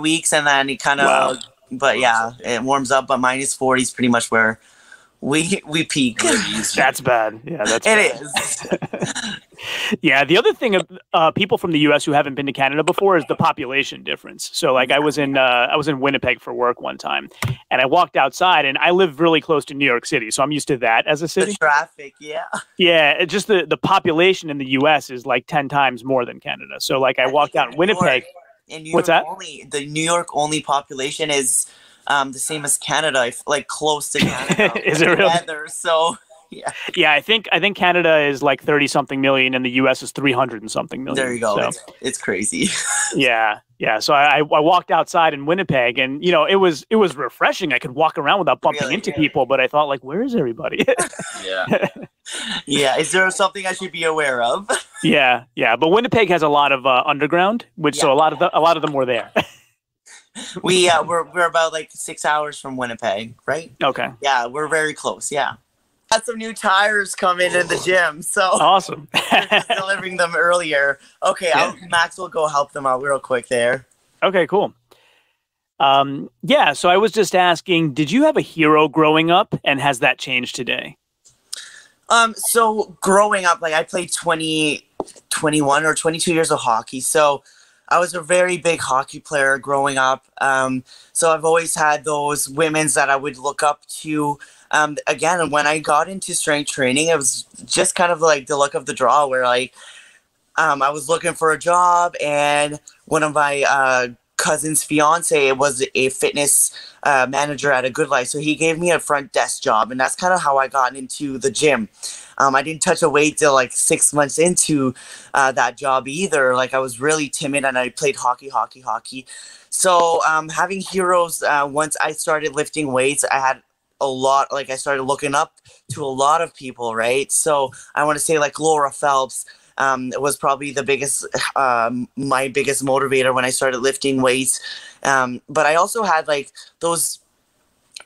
weeks, and then it kind of but yeah, it warms up, but minus 40 is pretty much where we peak. That's bad. Yeah, that's bad. Yeah, the other thing of people from the U.S. who haven't been to Canada before is the population difference. So, like, I was in Winnipeg for work one time, and I walked outside, and I live really close to New York City, so I'm used to that as a city. The traffic, yeah. It's just the population in the U.S. is like 10 times more than Canada. So, like, I walked out in Winnipeg. In New York only, the New York only population is the same as Canada, like close to Canada. Is it really? So yeah, I think Canada is like 30-something million, and the U.S. is 300-something million. There you go. So, it's crazy. Yeah. So I walked outside in Winnipeg, and you know it was refreshing. I could walk around without bumping into people, but I thought, like, where is everybody? Yeah. Is there something I should be aware of? Yeah. But Winnipeg has a lot of underground, which so a lot of them were there. We're about like 6 hours from Winnipeg, right? Okay. Yeah, we're very close. Yeah. Had some new tires come in the gym, so awesome. Delivering them earlier. Okay, Max will go help them out real quick there. Okay, cool. So I was just asking, did you have a hero growing up, and has that changed today? So growing up, like I played 21 or 22 years of hockey, so I was a very big hockey player growing up. So I've always had those women's that I would look up to. Again, when I got into strength training, it was just kind of like the luck of the draw where like I was looking for a job, and one of my cousin's fiance was a fitness manager at A Good Life. So he gave me a front desk job, and that's kind of how I got into the gym. I didn't touch a weight till like 6 months into that job either. Like I was really timid, and I played hockey. So having heroes, once I started lifting weights, I had a lot, like I started looking up to a lot of people, right? So I want to say like Laura Phelps was probably the biggest, my biggest motivator when I started lifting weights. But I also had like those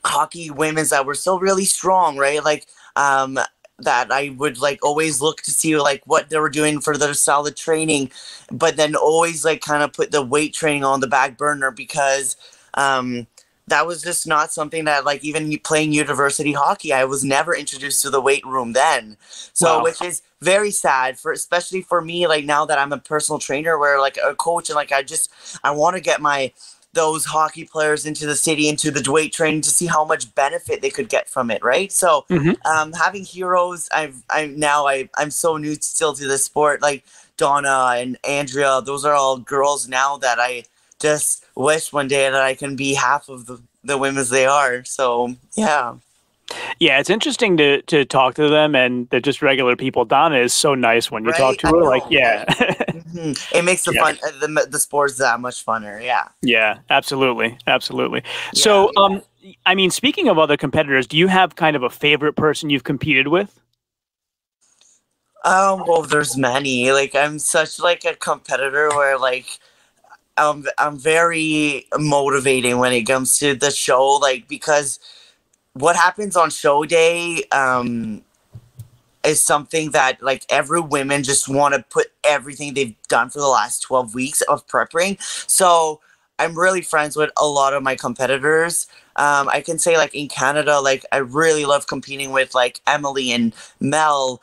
hockey women's that were still really strong, right? Like that I would like always look to see like what they were doing for their solid training, but then always like kind of put the weight training on the back burner because that was just not something that, like, even playing university hockey, I was never introduced to the weight room then. So, which is very sad, for especially for me, like, now that I'm a personal trainer where, like, a coach, and, like, I want to get those hockey players into the city, into the weight training to see how much benefit they could get from it, right? So, having heroes, I'm so new still to this sport. Like, Donna and Andrea, those are all girls now that I just wish one day that I can be half of the women they are. So, yeah, it's interesting to talk to them, and they're just regular people. Donna is so nice when you talk to her. Like, it makes the fun, the sports that much funner. Yeah, absolutely. Yeah, so, I mean, speaking of other competitors, do you have kind of a favorite person you've competed with? Well, there's many. Like, I'm such like a competitor where like, I'm very motivating when it comes to the show, like, because what happens on show day is something that like every woman just want to put everything they've done for the last 12 weeks of prepping. So I'm really friends with a lot of my competitors. I can say, like, in Canada, like, I really love competing with, like, Emily and Mel.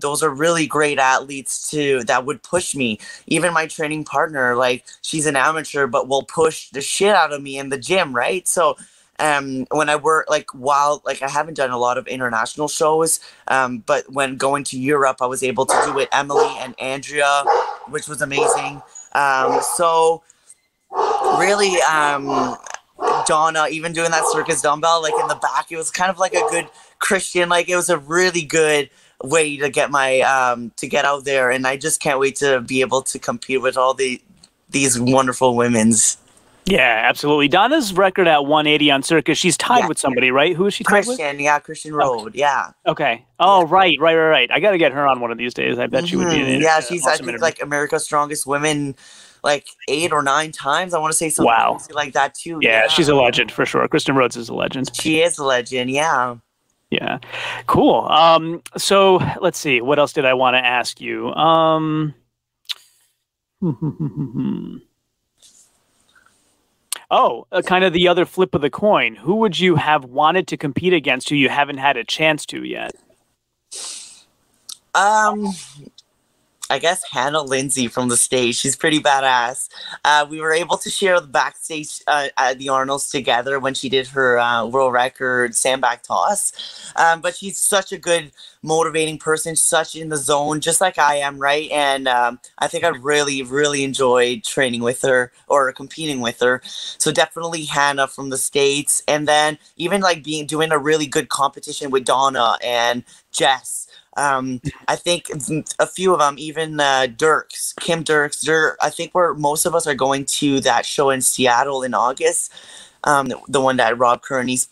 Those are really great athletes, too, that would push me. Even my training partner, like, she's an amateur, but will push the shit out of me in the gym, right? So when I work, like, while, like, I haven't done a lot of international shows, but when going to Europe, I was able to do with Emily and Andrea, which was amazing. So really, Donna, even doing that circus dumbbell, like, in the back, it was kind of like a good Christian, like, it was a really good way to get my, to get out there. And I just can't wait to be able to compete with all these wonderful women's. Yeah, absolutely. Donna's record at 180 on circus, she's tied with somebody, right? Who is she tied with? Christian, yeah, Christian Road, yeah. Okay. Oh, yeah. Right. I got to get her on one of these days. I bet she would be an yeah, she's, awesome I think, interview. Like, America's Strongest Women, like, 8 or 9 times. I want to say something like that, too. Yeah, she's a legend, for sure. Kristen Rhodes is a legend. She is a legend, yeah. Yeah. Cool. So, let's see. What else did I want to ask you? Oh, kind of the other flip of the coin. Who would you have wanted to compete against who you haven't had a chance to yet? I guess Hannah Lindsay from the stage. She's pretty badass. We were able to share the backstage at the Arnolds together when she did her world record sandbag toss. But she's such a good motivating person, such in the zone, just like I am, right? And I think I really, really enjoyed training with her or competing with her. So definitely Hannah from the States. And then even like doing a really good competition with Donna and Jess. I think a few of them, even Kim Dirks, I think where most of us are going to that show in Seattle in August, the one that Rob Kearney's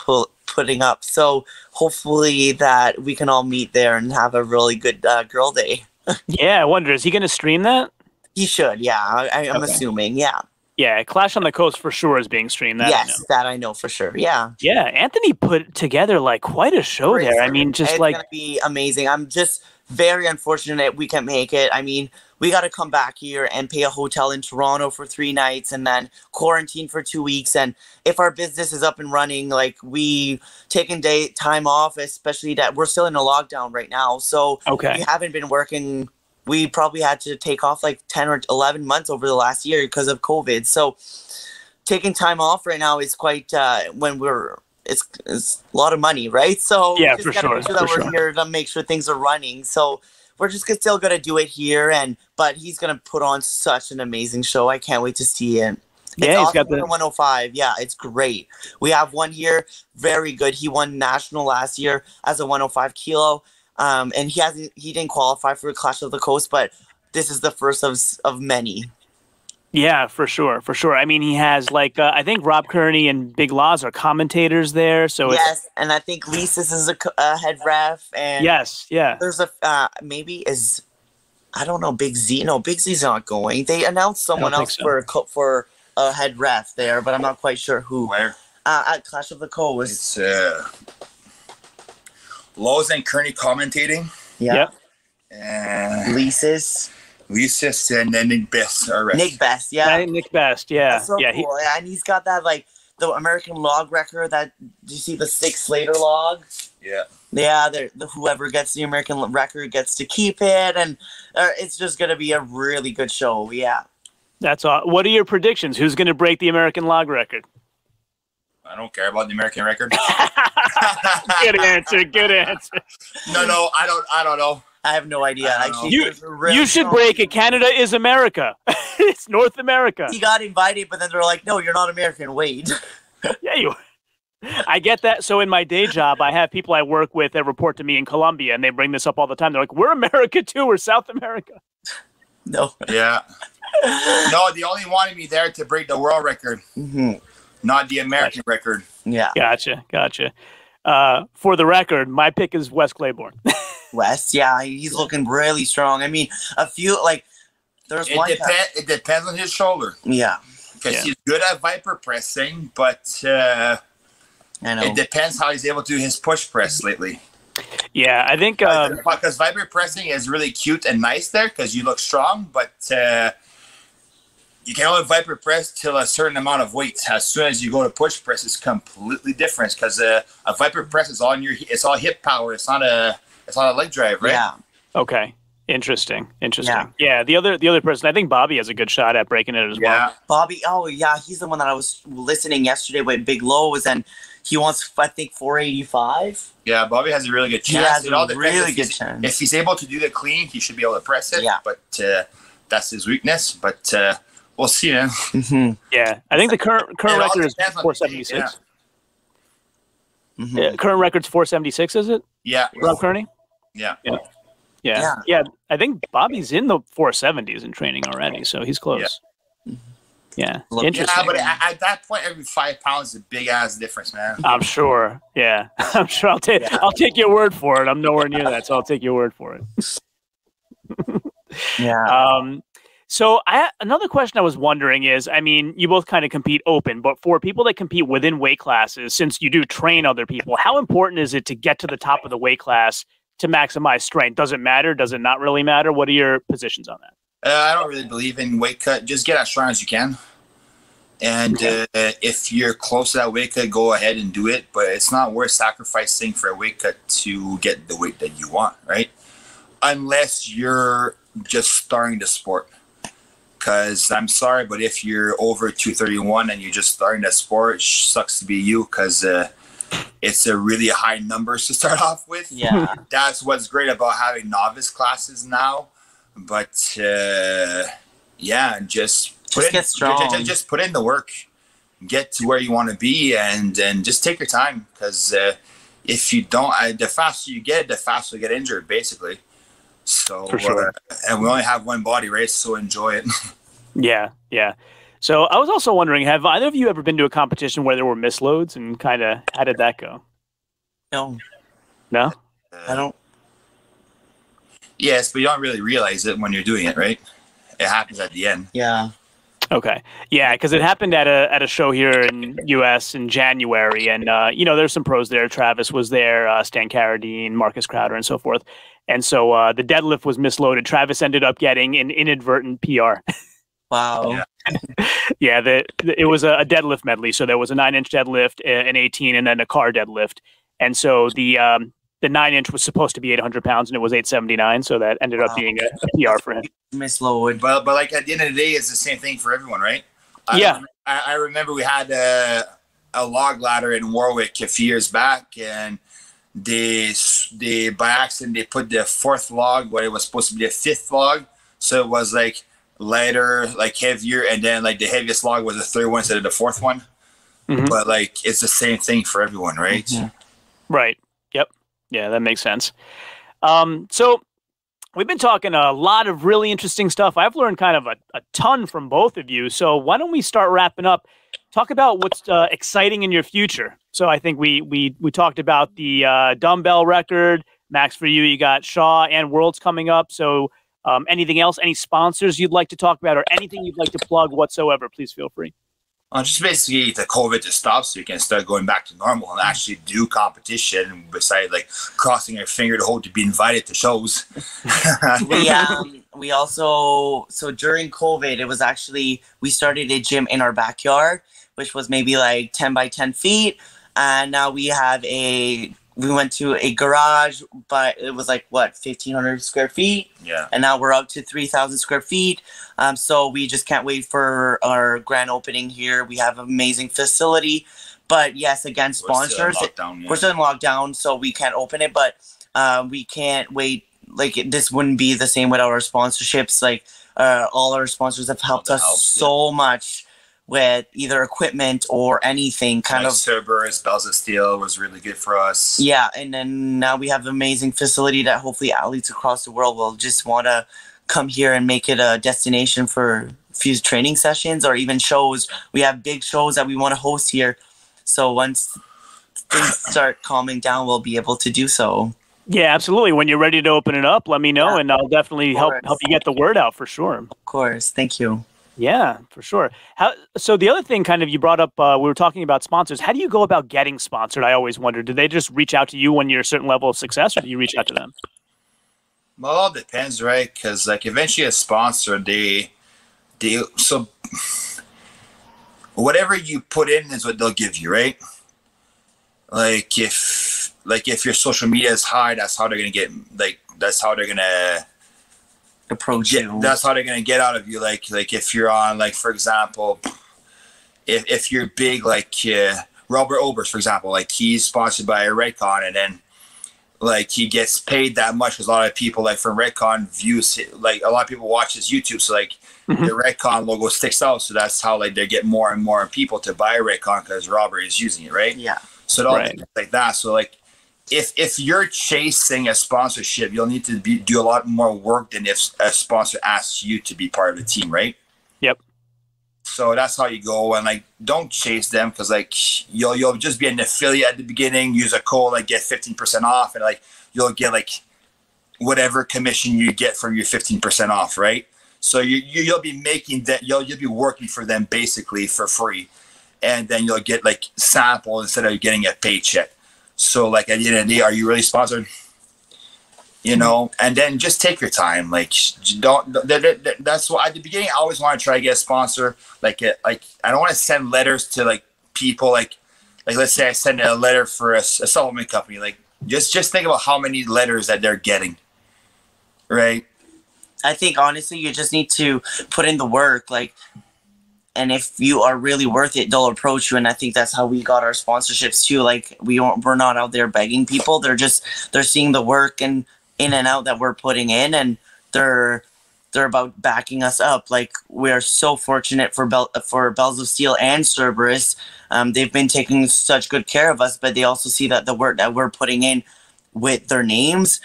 putting up. So hopefully that we can all meet there and have a really good girl day. Yeah, I wonder, is he going to stream that? He should, yeah. I'm assuming, yeah. Yeah, Clash on the Coast for sure is being streamed. That I know for sure. Yeah. Yeah, Anthony put together like quite a show there. I mean, just it's gonna be amazing. I'm just very unfortunate we can't make it. I mean, we got to come back here and pay a hotel in Toronto for 3 nights and then quarantine for 2 weeks. And if our business is up and running, like we taking time off, especially that we're still in a lockdown right now. So we haven't been working. We probably had to take off like 10 or 11 months over the last year because of COVID. So taking time off right now is quite, it's a lot of money, right? So yeah, we just gotta make sure that we're here to make sure things are running. So we're just still going to do it here. But he's going to put on such an amazing show. I can't wait to see it. It's he's got the 105. Yeah, it's great. We have one here. Very good. He won national last year as a 105 kilo. And he didn't qualify for Clash of the Coast, but this is the first of many. Yeah, for sure. I mean, he has like I think Rob Kearney and Big Laws are commentators there. So yes, and I think Lisa's is a head ref. And yes, yeah. There's a I don't know, Big Z. No, Big Z's not going. They announced someone else for a head ref there, but I'm not quite sure who. Where? At Clash of the Coast. It's Laws and Kearney commentating. Yeah. Lisa's and then Nick Best. Nick Best, yeah. Nick Best, yeah. That's so cool. And he's got that, like, the American log record that, do you see the 6 Slater log? Yeah. Yeah, whoever gets the American record gets to keep it. And it's just going to be a really good show, yeah. That's all. What are your predictions? Who's going to break the American log record? I don't care about the American record. Good answer. No, I don't know. I have no idea. Actually, you should break it. Canada is America. It's North America. He got invited, but then they're like, no, you're not American. Wait. Yeah, you are. I get that. So in my day job, I have people I work with that report to me in Colombia, and they bring this up all the time. They're like, we're America too. We're South America. No. Yeah. No, they only wanted me there to break the world record. Mm-hmm. Not the American record. Yeah. Gotcha. For the record, my pick is Wes Claiborne. Wes, yeah, he's looking really strong. I mean, a few, like, there's one. It depends on his shoulder. Yeah. Because he's good at Viper pressing, but I know. It depends how he's able to do his push press lately. Yeah, I think. Because Viper pressing is really cute and nice there because you look strong, but you can only Viper press till a certain amount of weights. As soon as you go to push press, it's completely different because a Viper press is all in your, it's all hip power. It's not a leg drive, right? Yeah. Okay. Interesting. Yeah. The other person, I think Bobby has a good shot at breaking it as well. Bobby. Oh yeah. He's the one that I was listening yesterday when Big Low was in. He wants, I think, 485. Yeah, Bobby has a really good chance. He has a really good chance. If he's able to do the clean, he should be able to press it. Yeah. But that's his weakness. But we'll see, man. Mm-hmm. Yeah. I think the current record is 476. Yeah. Mm-hmm. Current record's 476, is it? Yeah. Rob Kearney? Yeah. I think Bobby's in the 470s in training already, so he's close. Yeah. Mm-hmm. Yeah, interesting. Yeah, but at that point, every 5 pounds is a big ass difference, man. I'm sure. Yeah, I'm sure. I'll take your word for it. I'm nowhere near that, so I'll take your word for it. Yeah. So another question I was wondering is, I mean, you both kind of compete open, but for people that compete within weight classes, since you do train other people, how important is it to get to the top of the weight class to maximize strength? Does it matter? Does it not really matter? What are your positions on that? I don't really believe in weight cut. Just get as strong as you can. And if you're close to that weight cut, go ahead and do it. But it's not worth sacrificing for a weight cut to get the weight that you want, right? Unless you're just starting the sport. Because I'm sorry, but if you're over 231 and you're just starting that sport, it sucks to be you because it's a really high number to start off with. Yeah, that's what's great about having novice classes now. But yeah, just put in the work, get to where you want to be, and just take your time. Because if you don't, the faster you get, the faster you get injured, basically. So, sure. And we only have one body, right? So enjoy it. Yeah. So I was also wondering, have either of you ever been to a competition where there were misloads, and kind of how did that go? No, I don't. Yes, but you don't really realize it when you're doing it, right? It happens at the end. Yeah. Okay. Yeah, because it happened at a show here in U.S. in January, and there's some pros there. Travis was there, Stan Carradine, Marcus Crowder, and so forth. And so the deadlift was misloaded. Travis ended up getting an inadvertent PR. Wow. Yeah. Yeah. It was a deadlift medley, so there was a 9-inch deadlift, an 18, and then a car deadlift. And so the 9-inch was supposed to be 800 pounds, and it was 879, so that ended up being a PR for him. Misload. But like at the end of the day, it's the same thing for everyone, right? Yeah. I remember we had a log ladder in Warwick a few years back, and they by accident they put the fourth log where it was supposed to be the fifth log, so it was like lighter, like heavier, and then like the heaviest log was the third one instead of the fourth one. Mm-hmm. But like it's the same thing for everyone, right? Mm-hmm. Right. Yeah, that makes sense. So we've been talking a lot of really interesting stuff. I've learned kind of a ton from both of you. So why don't we start wrapping up? Talk about what's exciting in your future. So I think we talked about the dumbbell record. Max, for you got Shaw and Worlds coming up. So anything else? Any sponsors you'd like to talk about or anything you'd like to plug whatsoever, please feel free. Just basically the COVID to stop so you can start going back to normal and actually do competition besides like crossing your finger to hope to be invited to shows. We also, so during COVID, it was actually, we started a gym in our backyard, which was maybe like 10 by 10 feet. And now we went to a garage, but it was like, what, 1,500 square feet? Yeah. And now we're up to 3,000 square feet. So we just can't wait for our grand opening here. We have an amazing facility. But, yes, again, sponsors. We're still in lockdown, so we can't open it. But we can't wait. Like, this wouldn't be the same without our sponsorships. Like, all our sponsors have helped us so much with either equipment or anything kind of servers. Bells of Steel was really good for us. Yeah, and then now we have an amazing facility that hopefully athletes across the world will just want to come here and make it a destination for a few training sessions or even shows. We have big shows that we want to host here. So once things start calming down, we'll be able to do so. Yeah, absolutely. When you're ready to open it up, let me know, and I'll definitely help you get the word out for sure. Of course. Thank you. Yeah, for sure. So the other thing kind of you brought up, we were talking about sponsors. How do you go about getting sponsored? I always wonder, do they just reach out to you when you're a certain level of success or do you reach out to them? Well, it all depends, right? Because like eventually a sponsor, so whatever you put in is what they'll give you, right? Like if your social media is high, that's how they're gonna get. Like that's how they're gonna approach you. That's how they're gonna get out of you. Like if you're on, like, for example, if you're big, like Robert Oberst, for example, like he's sponsored by Raycon, and then like he gets paid that much because a lot of people like from Raycon views, like a lot of people watch his YouTube, so like the Raycon logo sticks out, so that's how like they get more and more people to buy Raycon because Robert is using it, right? Yeah. So it all like that. So like if you're chasing a sponsorship, you'll need to do a lot more work than if a sponsor asks you to be part of the team, right? Yep. So that's how you go, and like don't chase them, because like you'll just be an affiliate at the beginning, use a code, like get 15% off, and like you'll get like whatever commission you get from your 15% off, right? So you'll be making that, you'll be working for them basically for free. And then you'll get like sample instead of getting a paycheck. So like at the end of the day, are you really sponsored? You know, and then just take your time. Like that's why at the beginning, I always want to try to get a sponsor. Like I don't want to send letters to like people, like let's say I send a letter for a supplement company. Like just think about how many letters that they're getting, right? I think honestly, you just need to put in the work. Like, and if you are really worth it, they'll approach you. And I think that's how we got our sponsorships too. Like we're not out there begging people. They're seeing the work and in and out that we're putting in, and they're about backing us up. Like we are so fortunate for Bells of Steel and Cerberus. They've been taking such good care of us, but they also see that the work that we're putting in with their names.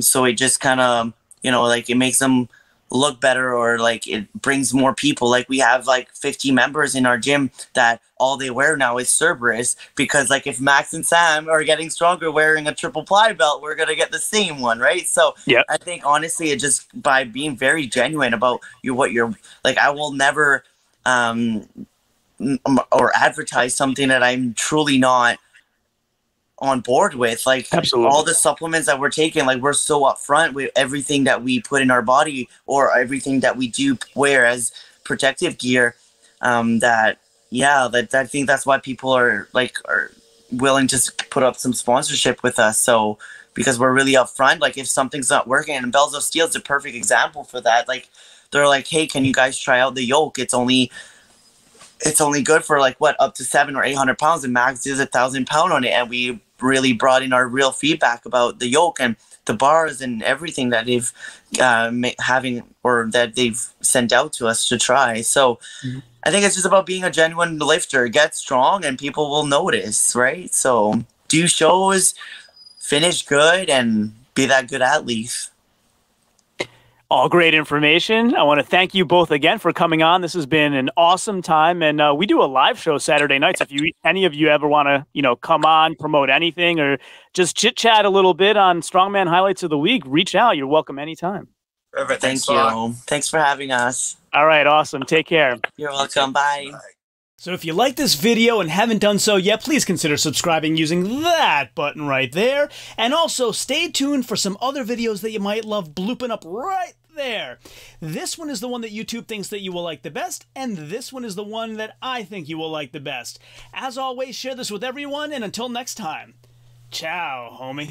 So it just kind of, you know, like it makes them look better, or like it brings more people. Like we have like 50 members in our gym that all they wear now is Cerberus, because like if Max and Sam are getting stronger wearing a triple ply belt, we're gonna get the same one, right? So yeah, I think honestly it just by being very genuine about what you're like. I will never or advertise something that I'm truly not on board with. Like absolutely, all the supplements that we're taking, like we're so upfront with everything that we put in our body or everything that we do wear as protective gear. I think that's why people are willing to put up some sponsorship with us. So because we're really upfront, like if something's not working, and Bells of Steel is a perfect example for that. Like they're like, hey, can you guys try out the yoke? It's only good for like what, up to 700 or 800 pounds, and Max does 1,000 pound on it, and we really brought in our real feedback about the yoke and the bars and everything that they've sent out to us to try. So I think it's just about being a genuine lifter. Get strong and people will notice, right? So do shows, finish good, and be that good athlete. All great information. I want to thank you both again for coming on. This has been an awesome time, and we do a live show Saturday nights. If any of you ever want to, you know, come on, promote anything, or just chit chat a little bit on Strongman Highlights of the Week, reach out. You're welcome anytime. Perfect. Thank you. Thanks for having us. All right, awesome. Take care. You're welcome. Bye. Bye. So if you like this video and haven't done so yet, please consider subscribing using that button right there. And also stay tuned for some other videos that you might love blooping up right there. This one is the one that YouTube thinks that you will like the best, and this one is the one that I think you will like the best. As always, share this with everyone, and until next time, ciao, homie.